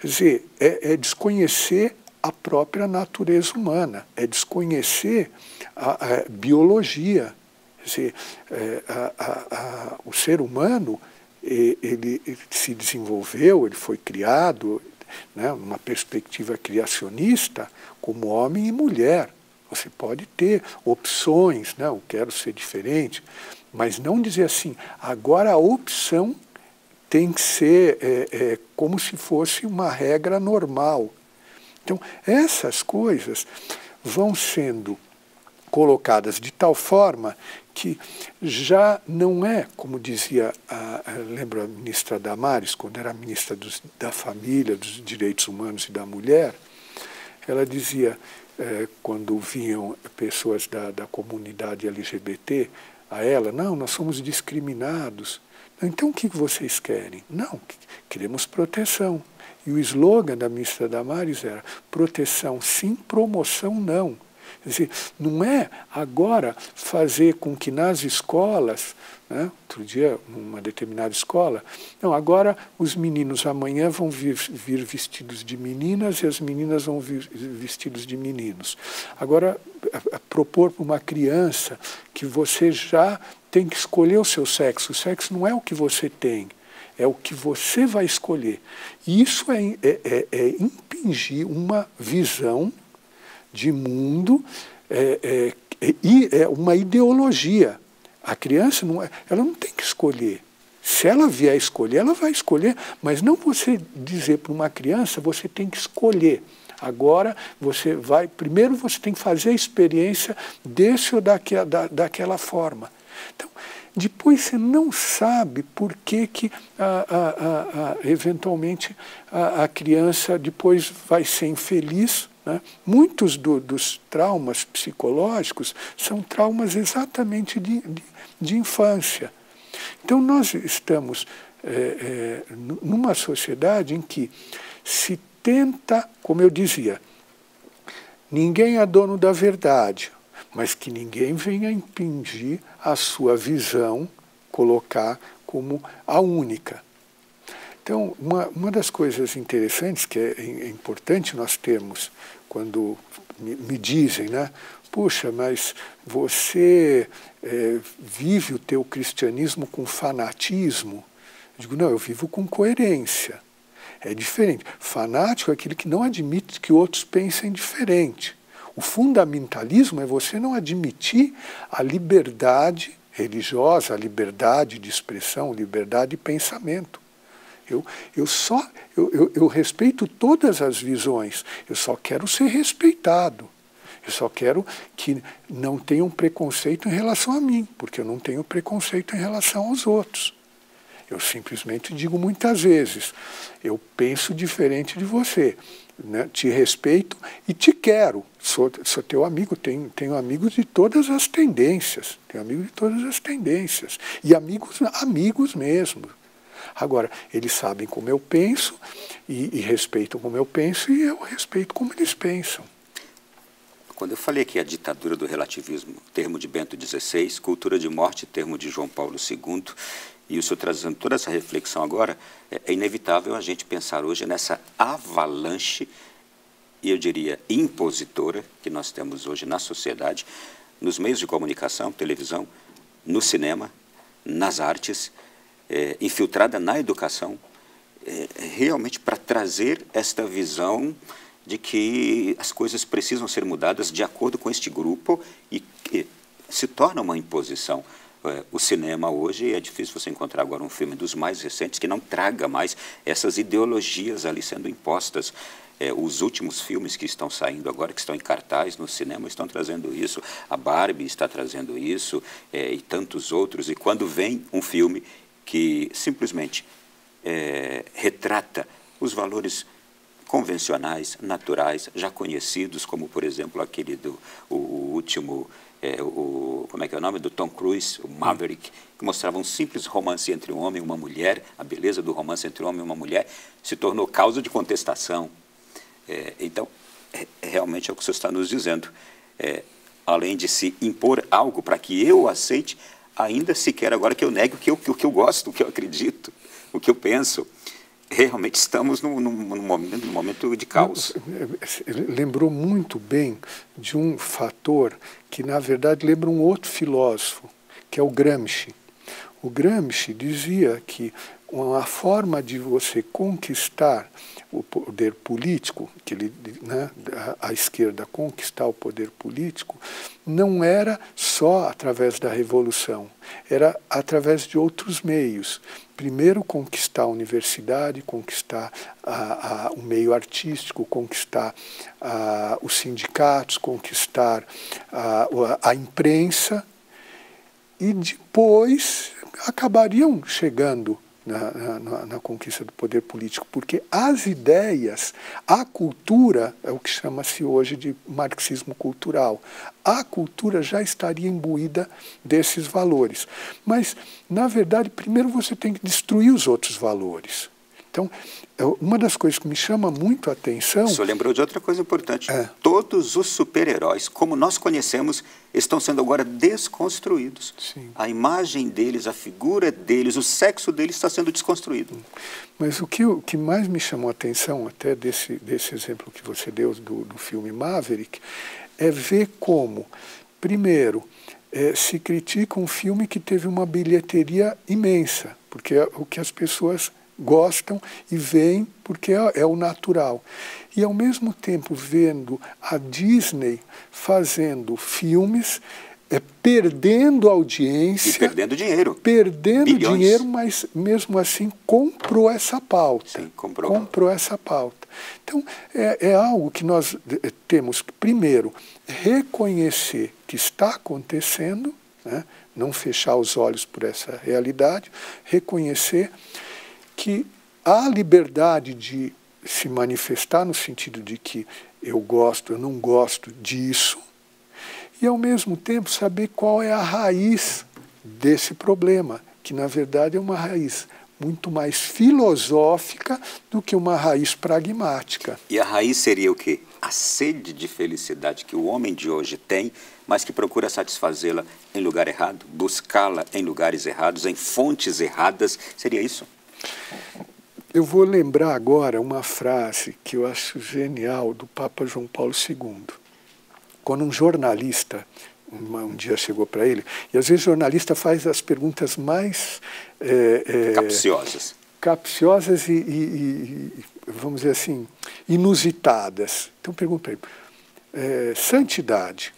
Quer dizer, é, é desconhecer a própria natureza humana, é desconhecer a, a biologia. Quer dizer, é, a, a, a, o ser humano, ele, ele se desenvolveu, ele foi criado, né, numa perspectiva criacionista, como homem e mulher. Você pode ter opções, né, eu quero ser diferente, mas não dizer assim, agora a opção tem que ser é, é, como se fosse uma regra normal. Então, essas coisas vão sendo colocadas de tal forma que já não é, como dizia, a, a, lembro a ministra Damares, quando era ministra dos, da Família, dos Direitos Humanos e da Mulher, Ela dizia, é, quando vinham pessoas da, da comunidade L G B T, a ela, não, nós somos discriminados. Então o que vocês querem? Não, queremos proteção. E o slogan da ministra Damares era, proteção sim, promoção não. Quer dizer, não é agora fazer com que nas escolas, né, outro dia, numa determinada escola, não, agora os meninos amanhã vão vir, vir vestidos de meninas e as meninas vão vir vestidos de meninos. Agora, a, a propor para uma criança que você já tem que escolher o seu sexo. O sexo não é o que você tem, é o que você vai escolher. E isso é, é, é, é impingir uma visão de mundo, é, é, é, é uma ideologia. A criança não, ela não tem que escolher. Se ela vier escolher, ela vai escolher, mas não você dizer para uma criança, você tem que escolher. Agora, você vai, primeiro você tem que fazer a experiência desse ou daquela, da, daquela forma. Então, depois você não sabe por que, que a, a, a, a, eventualmente, a, a criança depois vai ser infeliz. Né? Muitos do, dos traumas psicológicos são traumas exatamente de, de, de infância. Então nós estamos é, é, numa sociedade em que se tenta, como eu dizia, ninguém é dono da verdade, mas que ninguém venha impingir a sua visão, colocar como a única. Então, uma, uma das coisas interessantes que é, é importante nós termos, quando me, me dizem, né, puxa, mas você é, vive o teu cristianismo com fanatismo? Eu digo, não, eu vivo com coerência. É diferente. Fanático é aquele que não admite que outros pensem diferente. O fundamentalismo é você não admitir a liberdade religiosa, a liberdade de expressão, liberdade de pensamento. Eu, eu, só, eu, eu, eu respeito todas as visões, eu só quero ser respeitado, eu só quero que não tenham preconceito em relação a mim, porque eu não tenho preconceito em relação aos outros. Eu simplesmente digo muitas vezes, eu penso diferente de você, né? Te respeito e te quero, sou, sou teu amigo, tenho, tenho amigos de todas as tendências, tenho amigos de todas as tendências, e amigos, amigos mesmo. Agora, eles sabem como eu penso e, e respeitam como eu penso e eu respeito como eles pensam. Quando eu falei que a ditadura do relativismo, termo de Bento dezesseis, cultura de morte, termo de João Paulo segundo, e o senhor trazendo toda essa reflexão agora, é inevitável a gente pensar hoje nessa avalanche, e eu diria impositora, que nós temos hoje na sociedade, nos meios de comunicação, televisão, no cinema, nas artes, É, infiltrada na educação, é, realmente para trazer esta visão de que as coisas precisam ser mudadas de acordo com este grupo e que se torna uma imposição. É, o cinema hoje, é difícil você encontrar agora um filme dos mais recentes que não traga mais essas ideologias ali sendo impostas. É, os últimos filmes que estão saindo agora, que estão em cartaz no cinema, estão trazendo isso. A Barbie está trazendo isso, é, e tantos outros. E quando vem um filme que simplesmente é, retrata os valores convencionais, naturais, já conhecidos, como, por exemplo, aquele do o, o último, é, o, como é que é o nome, do Tom Cruise, o Maverick, que mostrava um simples romance entre um homem e uma mulher, a beleza do romance entre um homem e uma mulher, se tornou causa de contestação. É, então, é, realmente é o que o senhor está nos dizendo. É, além de se impor algo para que eu aceite, ainda sequer agora que eu nego o que eu, o que eu gosto, o que eu acredito, o que eu penso. Realmente estamos num, num, num, momento, num momento de caos. Lembrou muito bem de um fator que, na verdade, lembra um outro filósofo, que é o Gramsci. O Gramsci dizia que uma forma de você conquistar o poder político, que ele, né, a esquerda conquistar o poder político, não era só através da revolução, era através de outros meios. Primeiro conquistar a universidade, conquistar a, a, o meio artístico, conquistar a, os sindicatos, conquistar a, a imprensa, e depois acabariam chegando na, na, na conquista do poder político, porque as ideias, a cultura, é o que chama-se hoje de marxismo cultural, a cultura já estaria imbuída desses valores. Mas, na verdade, primeiro você tem que destruir os outros valores. Então, uma das coisas que me chama muito a atenção... O senhor lembrou de outra coisa importante. É. Todos os super-heróis, como nós conhecemos, estão sendo agora desconstruídos. Sim. A imagem deles, a figura deles, o sexo deles está sendo desconstruído. Mas o que, o que mais me chamou a atenção, até desse, desse exemplo que você deu do, do filme Maverick, é ver como, primeiro, é, se critica um filme que teve uma bilheteria imensa, porque é o que as pessoas... gostam e veem porque é o natural. E, ao mesmo tempo, vendo a Disney fazendo filmes, é, perdendo audiência... E perdendo dinheiro. Perdendo Bilhões. dinheiro, mas, mesmo assim, comprou essa pauta. Sim, comprou. Comprou essa pauta. Então, é, é algo que nós temos que, primeiro, reconhecer que está acontecendo, né? Não fechar os olhos por essa realidade, reconhecer... que a liberdade de se manifestar no sentido de que eu gosto, eu não gosto disso, e ao mesmo tempo saber qual é a raiz desse problema, que na verdade é uma raiz muito mais filosófica do que uma raiz pragmática. E a raiz seria o quê? A sede de felicidade que o homem de hoje tem, mas que procura satisfazê-la em lugar errado, buscá-la em lugares errados, em fontes erradas, seria isso? Eu vou lembrar agora uma frase que eu acho genial do Papa João Paulo segundo. Quando um jornalista, uma, um dia chegou para ele, e às vezes o jornalista faz as perguntas mais... É, é, capciosas. Capciosas e, e, e, vamos dizer assim, inusitadas. Então pergunto para ele, é, santidade,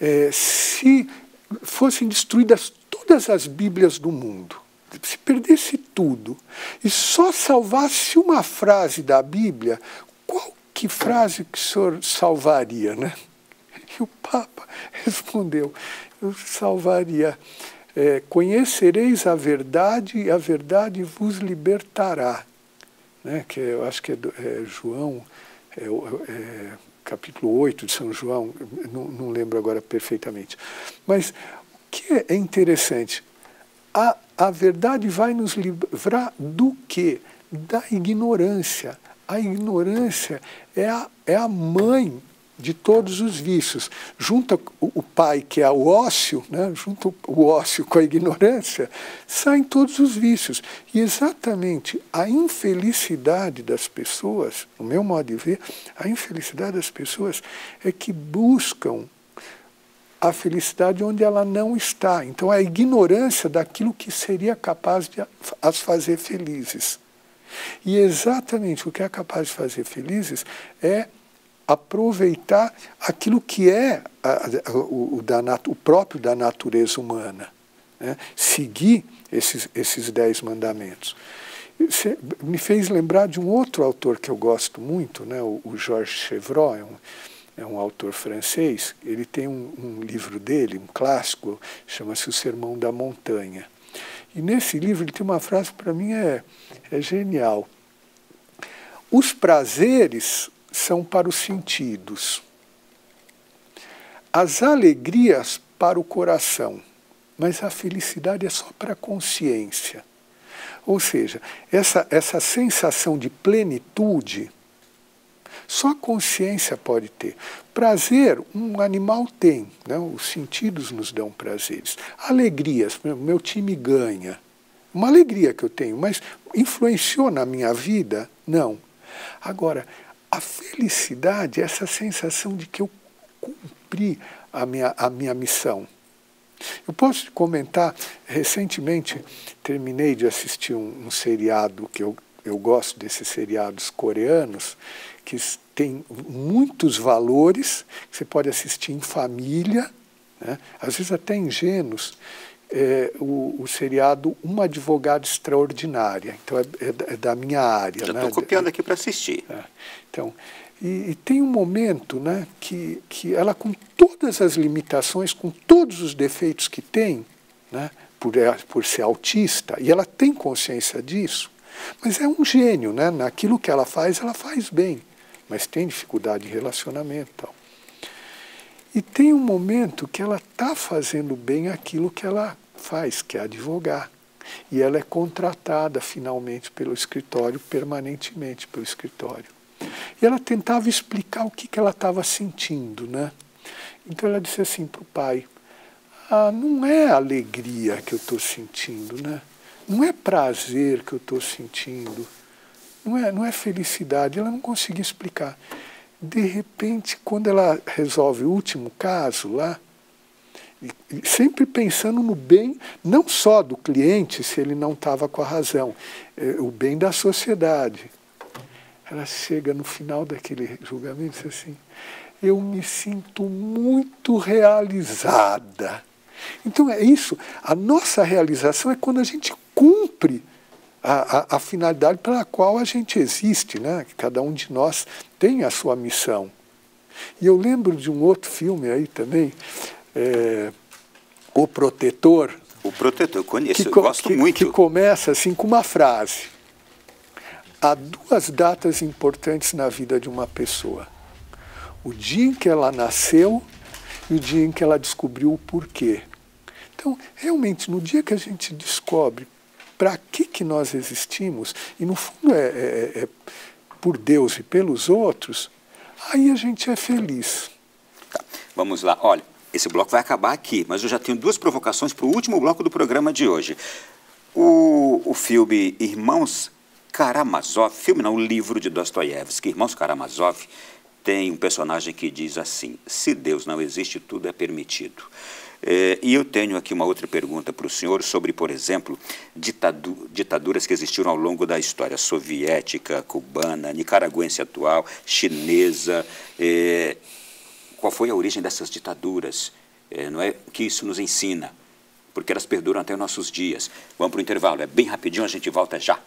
é, se fossem destruídas todas as Bíblias do mundo, se perdesse tudo e só salvasse uma frase da Bíblia, qual que frase que o senhor salvaria, né? E o Papa respondeu, eu salvaria, é, conhecereis a verdade e a verdade vos libertará, né? Que eu acho que é, é João, é, é, capítulo oito de São João, não, não lembro agora perfeitamente. Mas o que é interessante, a A verdade vai nos livrar do quê? Da ignorância. A ignorância é a, é a mãe de todos os vícios. Junta o, o pai, que é o ócio, né? Junta o, o ócio com a ignorância, saem todos os vícios. E exatamente a infelicidade das pessoas, no meu modo de ver, a infelicidade das pessoas é que buscam a felicidade onde ela não está. Então, a ignorância daquilo que seria capaz de as fazer felizes. E exatamente o que é capaz de fazer felizes é aproveitar aquilo que é a, a, o, o, da, o próprio da natureza humana, né? Seguir esses, esses dez mandamentos. Você me fez lembrar de um outro autor que eu gosto muito, né? o, o Georges Chevreul, é um, é um autor francês, ele tem um, um livro dele, um clássico, chama-se O Sermão da Montanha. E nesse livro ele tem uma frase que para mim é, é genial. Os prazeres são para os sentidos, as alegrias para o coração, mas a felicidade é só para a consciência. Ou seja, essa, essa sensação de plenitude... só a consciência pode ter. Prazer, um animal tem, né? Os sentidos nos dão prazeres. Alegrias, meu time ganha. Uma alegria que eu tenho, mas influenciou na minha vida? Não. Agora, a felicidade é essa sensação de que eu cumpri a minha, a minha missão. Eu posso comentar, recentemente, terminei de assistir um, um seriado que eu... Eu gosto desses seriados coreanos, que tem muitos valores, que você pode assistir em família, né? Às vezes até ingênuos, é, o, o seriado Uma Advogada Extraordinária. Então, é, é, é da minha área. Já estou, né? copiando aqui para assistir. É. Então, e, e tem um momento, né, que, que ela, com todas as limitações, com todos os defeitos que tem, né, por, por ser autista, e ela tem consciência disso, mas é um gênio, né? Naquilo que ela faz, ela faz bem, mas tem dificuldade de relacionamento. Tal. E tem um momento que ela está fazendo bem aquilo que ela faz, que é advogar. E ela é contratada finalmente pelo escritório, permanentemente pelo escritório. E ela tentava explicar o que, que ela estava sentindo, né? Então ela disse assim para o pai, ah, não é alegria que eu estou sentindo, né? Não é prazer que eu estou sentindo, não é, não é felicidade. Ela não conseguia explicar. De repente, quando ela resolve o último caso lá, sempre pensando no bem, não só do cliente, se ele não estava com a razão, é, o bem da sociedade. Ela chega no final daquele julgamento e diz assim, eu me sinto muito realizada. Então é isso, a nossa realização é quando a gente cumpre a, a, a finalidade pela qual a gente existe, né? Cada um de nós tem a sua missão. E eu lembro de um outro filme aí também, é, O Protetor. O Protetor, eu conheço, que, eu gosto que, muito. Que começa assim com uma frase. Há duas datas importantes na vida de uma pessoa. O dia em que ela nasceu e o dia em que ela descobriu o porquê. Então, realmente, no dia que a gente descobre para que, que nós existimos, e no fundo é, é, é por Deus e pelos outros, aí a gente é feliz. Tá. Vamos lá. Olha, esse bloco vai acabar aqui, mas eu já tenho duas provocações para o último bloco do programa de hoje. O, o filme Irmãos Karamazov, filme não, o livro de Dostoiévski, Irmãos Karamazov, tem um personagem que diz assim, se Deus não existe, tudo é permitido. É, e eu tenho aqui uma outra pergunta para o senhor sobre, por exemplo, ditadu ditaduras que existiram ao longo da história soviética, cubana, nicaragüense atual, chinesa. É, qual foi a origem dessas ditaduras? É, não é que isso nos ensina, porque elas perduram até nossos dias. Vamos para o intervalo, é bem rapidinho, a gente volta já.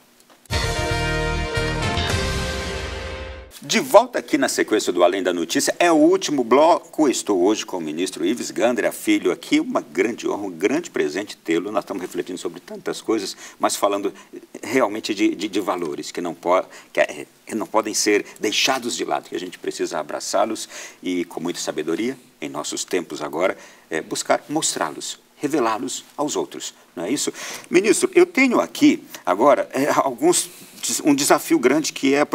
De volta aqui na sequência do Além da Notícia, é o último bloco. Estou hoje com o ministro Ives Gandra Filho aqui, uma grande honra, um grande presente tê-lo. Nós estamos refletindo sobre tantas coisas, mas falando realmente de, de, de valores que, não, po que não podem ser deixados de lado, que a gente precisa abraçá-los e, com muita sabedoria, em nossos tempos agora, é buscar mostrá-los, revelá-los aos outros, não é isso? Ministro, eu tenho aqui agora é, alguns, um desafio grande que é a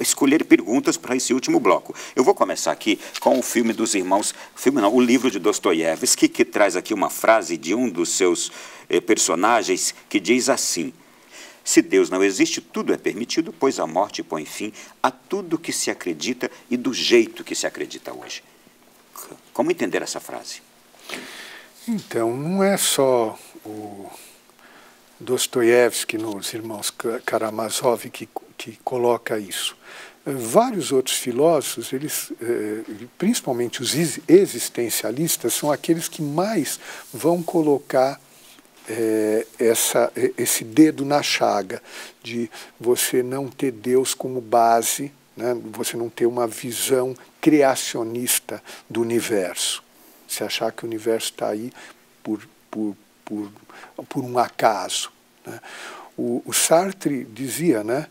escolher perguntas para esse último bloco. Eu vou começar aqui com o filme dos irmãos, filme não, o livro de Dostoiévski, que traz aqui uma frase de um dos seus eh, personagens que diz assim, se Deus não existe, tudo é permitido, pois a morte põe fim a tudo que se acredita e do jeito que se acredita hoje. Como entender essa frase? Então, não é só o Dostoiévski nos Irmãos Karamazov que que coloca isso. Vários outros filósofos, eles, principalmente os existencialistas, são aqueles que mais vão colocar essa, esse dedo na chaga de você não ter Deus como base, né? Você não ter uma visão criacionista do universo. Se achar que o universo está aí por, por, por, por um acaso. Né? O, o Sartre dizia, né?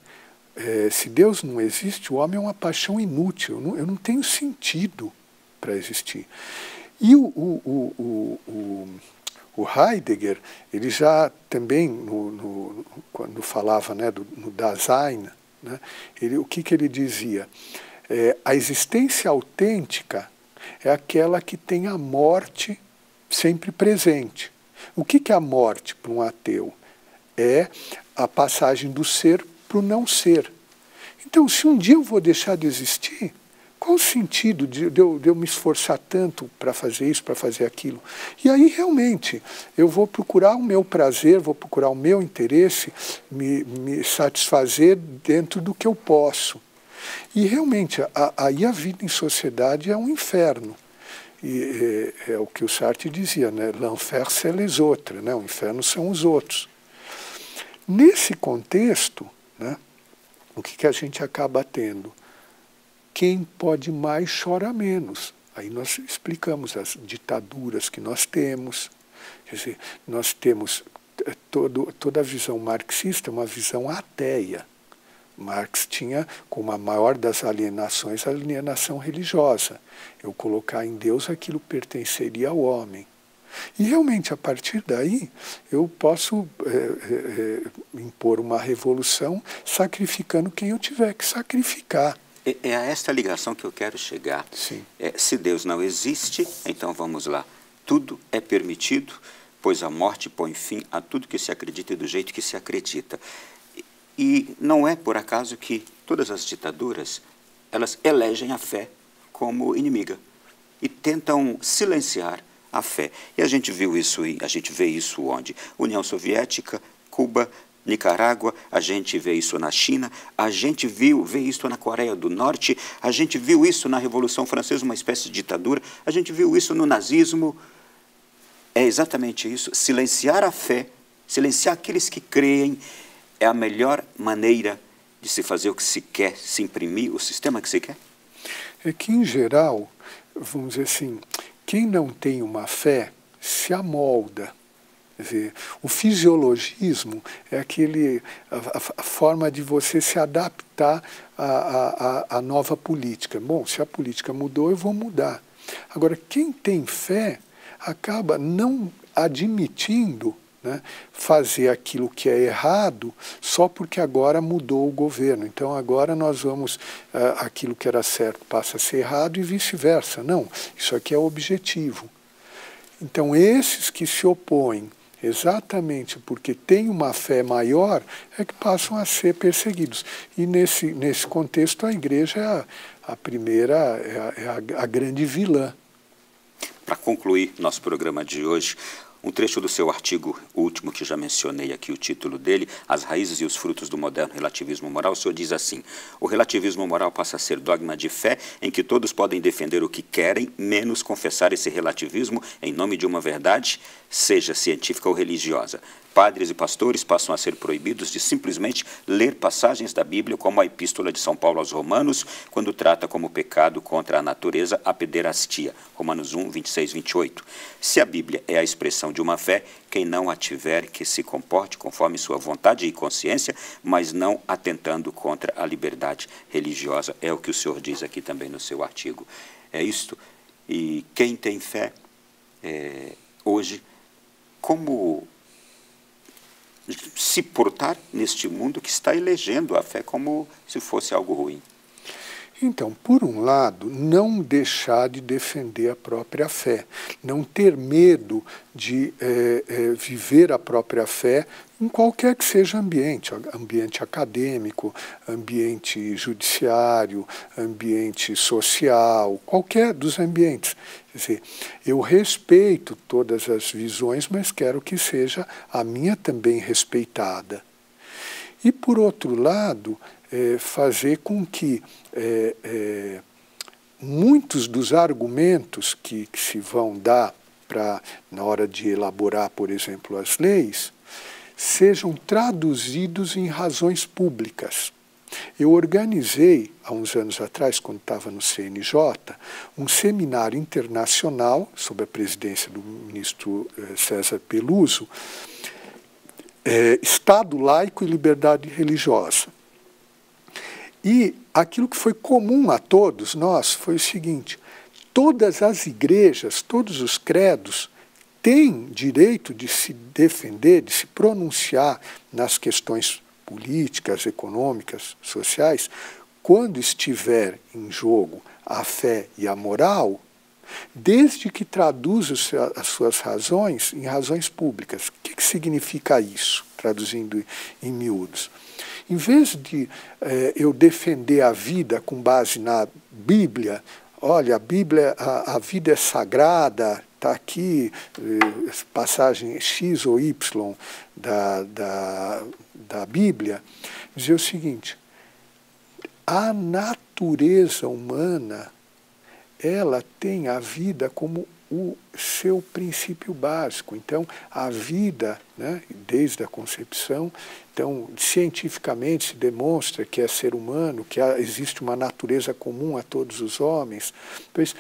É, se Deus não existe, o homem é uma paixão inútil, eu não, eu não tenho sentido para existir. E o, o, o, o, o Heidegger, ele já também, no, no, quando falava, né, do, no Dasein, né, ele, o que, que ele dizia? É, a existência autêntica é aquela que tem a morte sempre presente. O que, que é a morte para um ateu? É a passagem do ser para o não ser. Então, se um dia eu vou deixar de existir, qual o sentido de, de, eu, de eu me esforçar tanto para fazer isso, para fazer aquilo? E aí, realmente, eu vou procurar o meu prazer, vou procurar o meu interesse, me, me satisfazer dentro do que eu posso. E, realmente, aí a, a vida em sociedade é um inferno. E é, é o que o Sartre dizia, né? L'enfer c'est les autres, né? O inferno são os outros. Nesse contexto, né? O que, que a gente acaba tendo? Quem pode mais chora menos. Aí nós explicamos as ditaduras que nós temos, Quer dizer, nós temos todo, toda a visão marxista, uma visão ateia. Marx tinha, como a maior das alienações, a alienação religiosa. Eu colocar em Deus aquilo que pertenceria ao homem. E realmente, a partir daí, eu posso é, é, impor uma revolução sacrificando quem eu tiver que sacrificar. É a esta ligação que eu quero chegar. Sim. É, se Deus não existe, então vamos lá. Tudo é permitido, pois a morte põe fim a tudo que se acredita e do jeito que se acredita. E não é por acaso que todas as ditaduras, elas elegem a fé como inimiga e tentam silenciar a fé. E a gente viu isso, a gente vê isso onde? União Soviética, Cuba, Nicarágua, a gente vê isso na China, a gente viu, vê isso na Coreia do Norte, a gente viu isso na Revolução Francesa, uma espécie de ditadura, a gente viu isso no nazismo. É exatamente isso, silenciar a fé, silenciar aqueles que creem, é a melhor maneira de se fazer o que se quer, se imprimir o sistema que se quer? É que, em geral, vamos dizer assim, quem não tem uma fé se amolda. Quer dizer, o fisiologismo é aquele, a, a forma de você se adaptar à nova política. Bom, se a política mudou, eu vou mudar. Agora, quem tem fé acaba não admitindo, né, fazer aquilo que é errado só porque agora mudou o governo. Então agora nós vamos, uh, aquilo que era certo passa a ser errado e vice-versa. Não, isso aqui é objetivo. Então esses que se opõem exatamente porque têm uma fé maior é que passam a ser perseguidos. E nesse, nesse contexto a igreja é a, a primeira, é a, é a grande vilã. Para concluir nosso programa de hoje, um trecho do seu artigo último, que já mencionei aqui o título dele, As Raízes e os Frutos do Moderno Relativismo Moral, o senhor diz assim: o relativismo moral passa a ser dogma de fé em que todos podem defender o que querem, menos confessar esse relativismo em nome de uma verdade, seja científica ou religiosa. Padres e pastores passam a ser proibidos de simplesmente ler passagens da Bíblia, como a Epístola de São Paulo aos Romanos, quando trata como pecado contra a natureza a pederastia. Romanos um, vinte e seis, vinte e oito. Se a Bíblia é a expressão de uma fé, quem não a tiver que se comporte conforme sua vontade e consciência, mas não atentando contra a liberdade religiosa. É o que o senhor diz aqui também no seu artigo. É isto. E quem tem fé é, hoje, como se portar neste mundo que está elegendo a fé como se fosse algo ruim? Então, por um lado, não deixar de defender a própria fé, não ter medo de é, é, viver a própria fé em qualquer que seja ambiente, ambiente acadêmico, ambiente judiciário, ambiente social, qualquer dos ambientes. Quer dizer, eu respeito todas as visões, mas quero que seja a minha também respeitada. E, por outro lado, é, fazer com que é, é, muitos dos argumentos que, que se vão dar pra, na hora de elaborar, por exemplo, as leis, sejam traduzidos em razões públicas. Eu organizei, há uns anos atrás, quando estava no C N J, um seminário internacional, sob a presidência do ministro eh, César Peluso, eh, Estado laico e liberdade religiosa. E aquilo que foi comum a todos nós foi o seguinte: todas as igrejas, todos os credos, têm direito de se defender, de se pronunciar nas questões políticas, econômicas, sociais, quando estiver em jogo a fé e a moral, desde que traduza as suas razões em razões públicas. O que, que significa isso, traduzindo em miúdos? Em vez de eh, eu defender a vida com base na Bíblia, olha, a Bíblia, a, a vida é sagrada, está aqui, eh, passagem X ou Y da, da, da Bíblia, dizer o seguinte: a natureza humana, ela tem a vida como o seu princípio básico. Então, a vida, né, desde a concepção, então, cientificamente se demonstra que é ser humano, que existe uma natureza comum a todos os homens. Pois,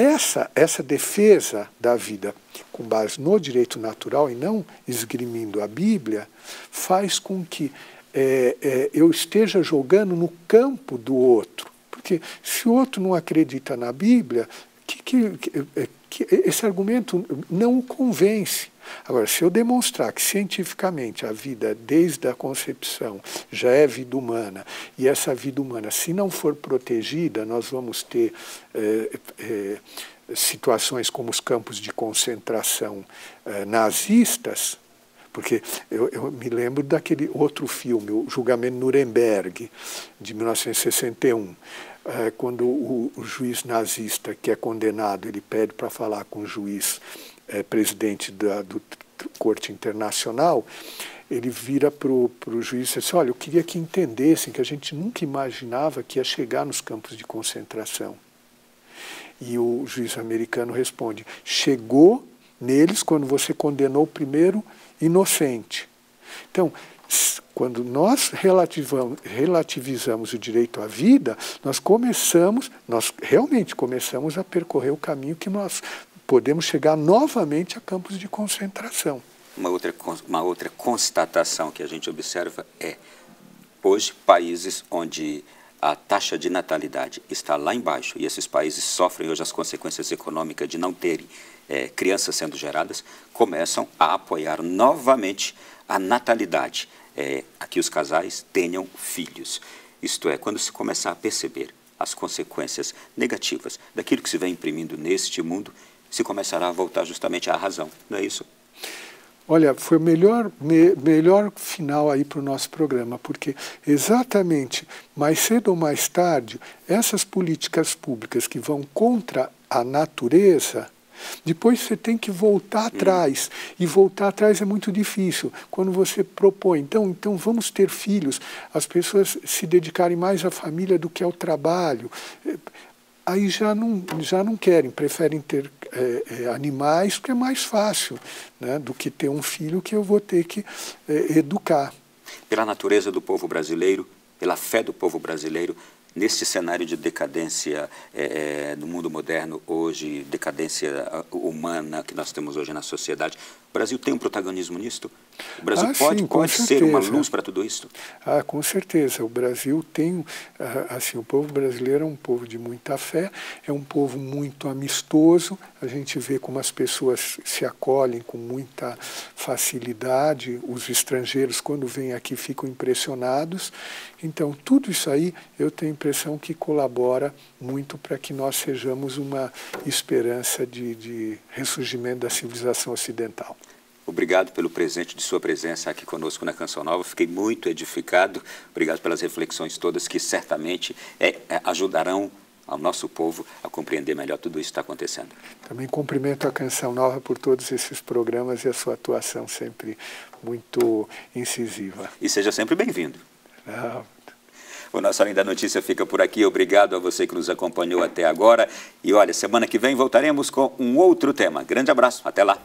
Essa, essa defesa da vida com base no direito natural e não esgrimindo a Bíblia, faz com que é, é, eu esteja jogando no campo do outro. Porque se o outro não acredita na Bíblia, que, que, que, que esse argumento não o convence. Agora, se eu demonstrar que cientificamente a vida desde a concepção já é vida humana, e essa vida humana, se não for protegida, nós vamos ter é, é, situações como os campos de concentração é, nazistas, porque eu, eu me lembro daquele outro filme, o Julgamento de Nuremberg, de mil novecentos e sessenta e um, é, quando o, o juiz nazista que é condenado, ele pede para falar com o juiz É, presidente da do, do Corte Internacional, ele vira para o juiz e diz, olha, eu queria que entendessem que a gente nunca imaginava que ia chegar nos campos de concentração. E o juiz americano responde, chegou neles quando você condenou o primeiro inocente. Então, quando nós relativamos, relativizamos o direito à vida, nós começamos, nós realmente começamos a percorrer o caminho que nós podemos chegar novamente a campos de concentração. Uma outra, uma outra constatação que a gente observa é, hoje, países onde a taxa de natalidade está lá embaixo, e esses países sofrem hoje as consequências econômicas de não terem é, crianças sendo geradas, começam a apoiar novamente a natalidade, é, a que os casais tenham filhos. Isto é, quando se começar a perceber as consequências negativas daquilo que se vem imprimindo neste mundo, se começará a voltar justamente à razão, não é isso? Olha, foi o melhor, me, melhor final aí para o nosso programa, porque exatamente, mais cedo ou mais tarde, essas políticas públicas que vão contra a natureza, depois você tem que voltar atrás, hum. e voltar atrás é muito difícil. Quando você propõe, então, então vamos ter filhos, as pessoas se dedicarem mais à família do que ao trabalho, aí já não, já não querem, preferem ter é, é, animais, porque é mais fácil, né, do que ter um filho que eu vou ter que é, educar. Pela natureza do povo brasileiro, pela fé do povo brasileiro, neste cenário de decadência é, do mundo moderno hoje, decadência humana que nós temos hoje na sociedade, o Brasil tem um protagonismo nisto? O Brasil ah, pode, sim, pode ser uma luz para tudo isso? Ah, com certeza. O Brasil tem, assim, o povo brasileiro é um povo de muita fé, é um povo muito amistoso, a gente vê como as pessoas se acolhem com muita facilidade, os estrangeiros, quando vêm aqui, ficam impressionados. Então, tudo isso aí, eu tenho a impressão que colabora muito para que nós sejamos uma esperança de, de ressurgimento da civilização ocidental. Obrigado pelo presente de sua presença aqui conosco na Canção Nova. Fiquei muito edificado. Obrigado pelas reflexões todas que certamente é, é, ajudarão ao nosso povo a compreender melhor tudo isso que está acontecendo. Também cumprimento a Canção Nova por todos esses programas e a sua atuação sempre muito incisiva. E seja sempre bem-vindo. Ah. O nosso Além da Notícia fica por aqui. Obrigado a você que nos acompanhou até agora. E olha, semana que vem voltaremos com um outro tema. Grande abraço. Até lá.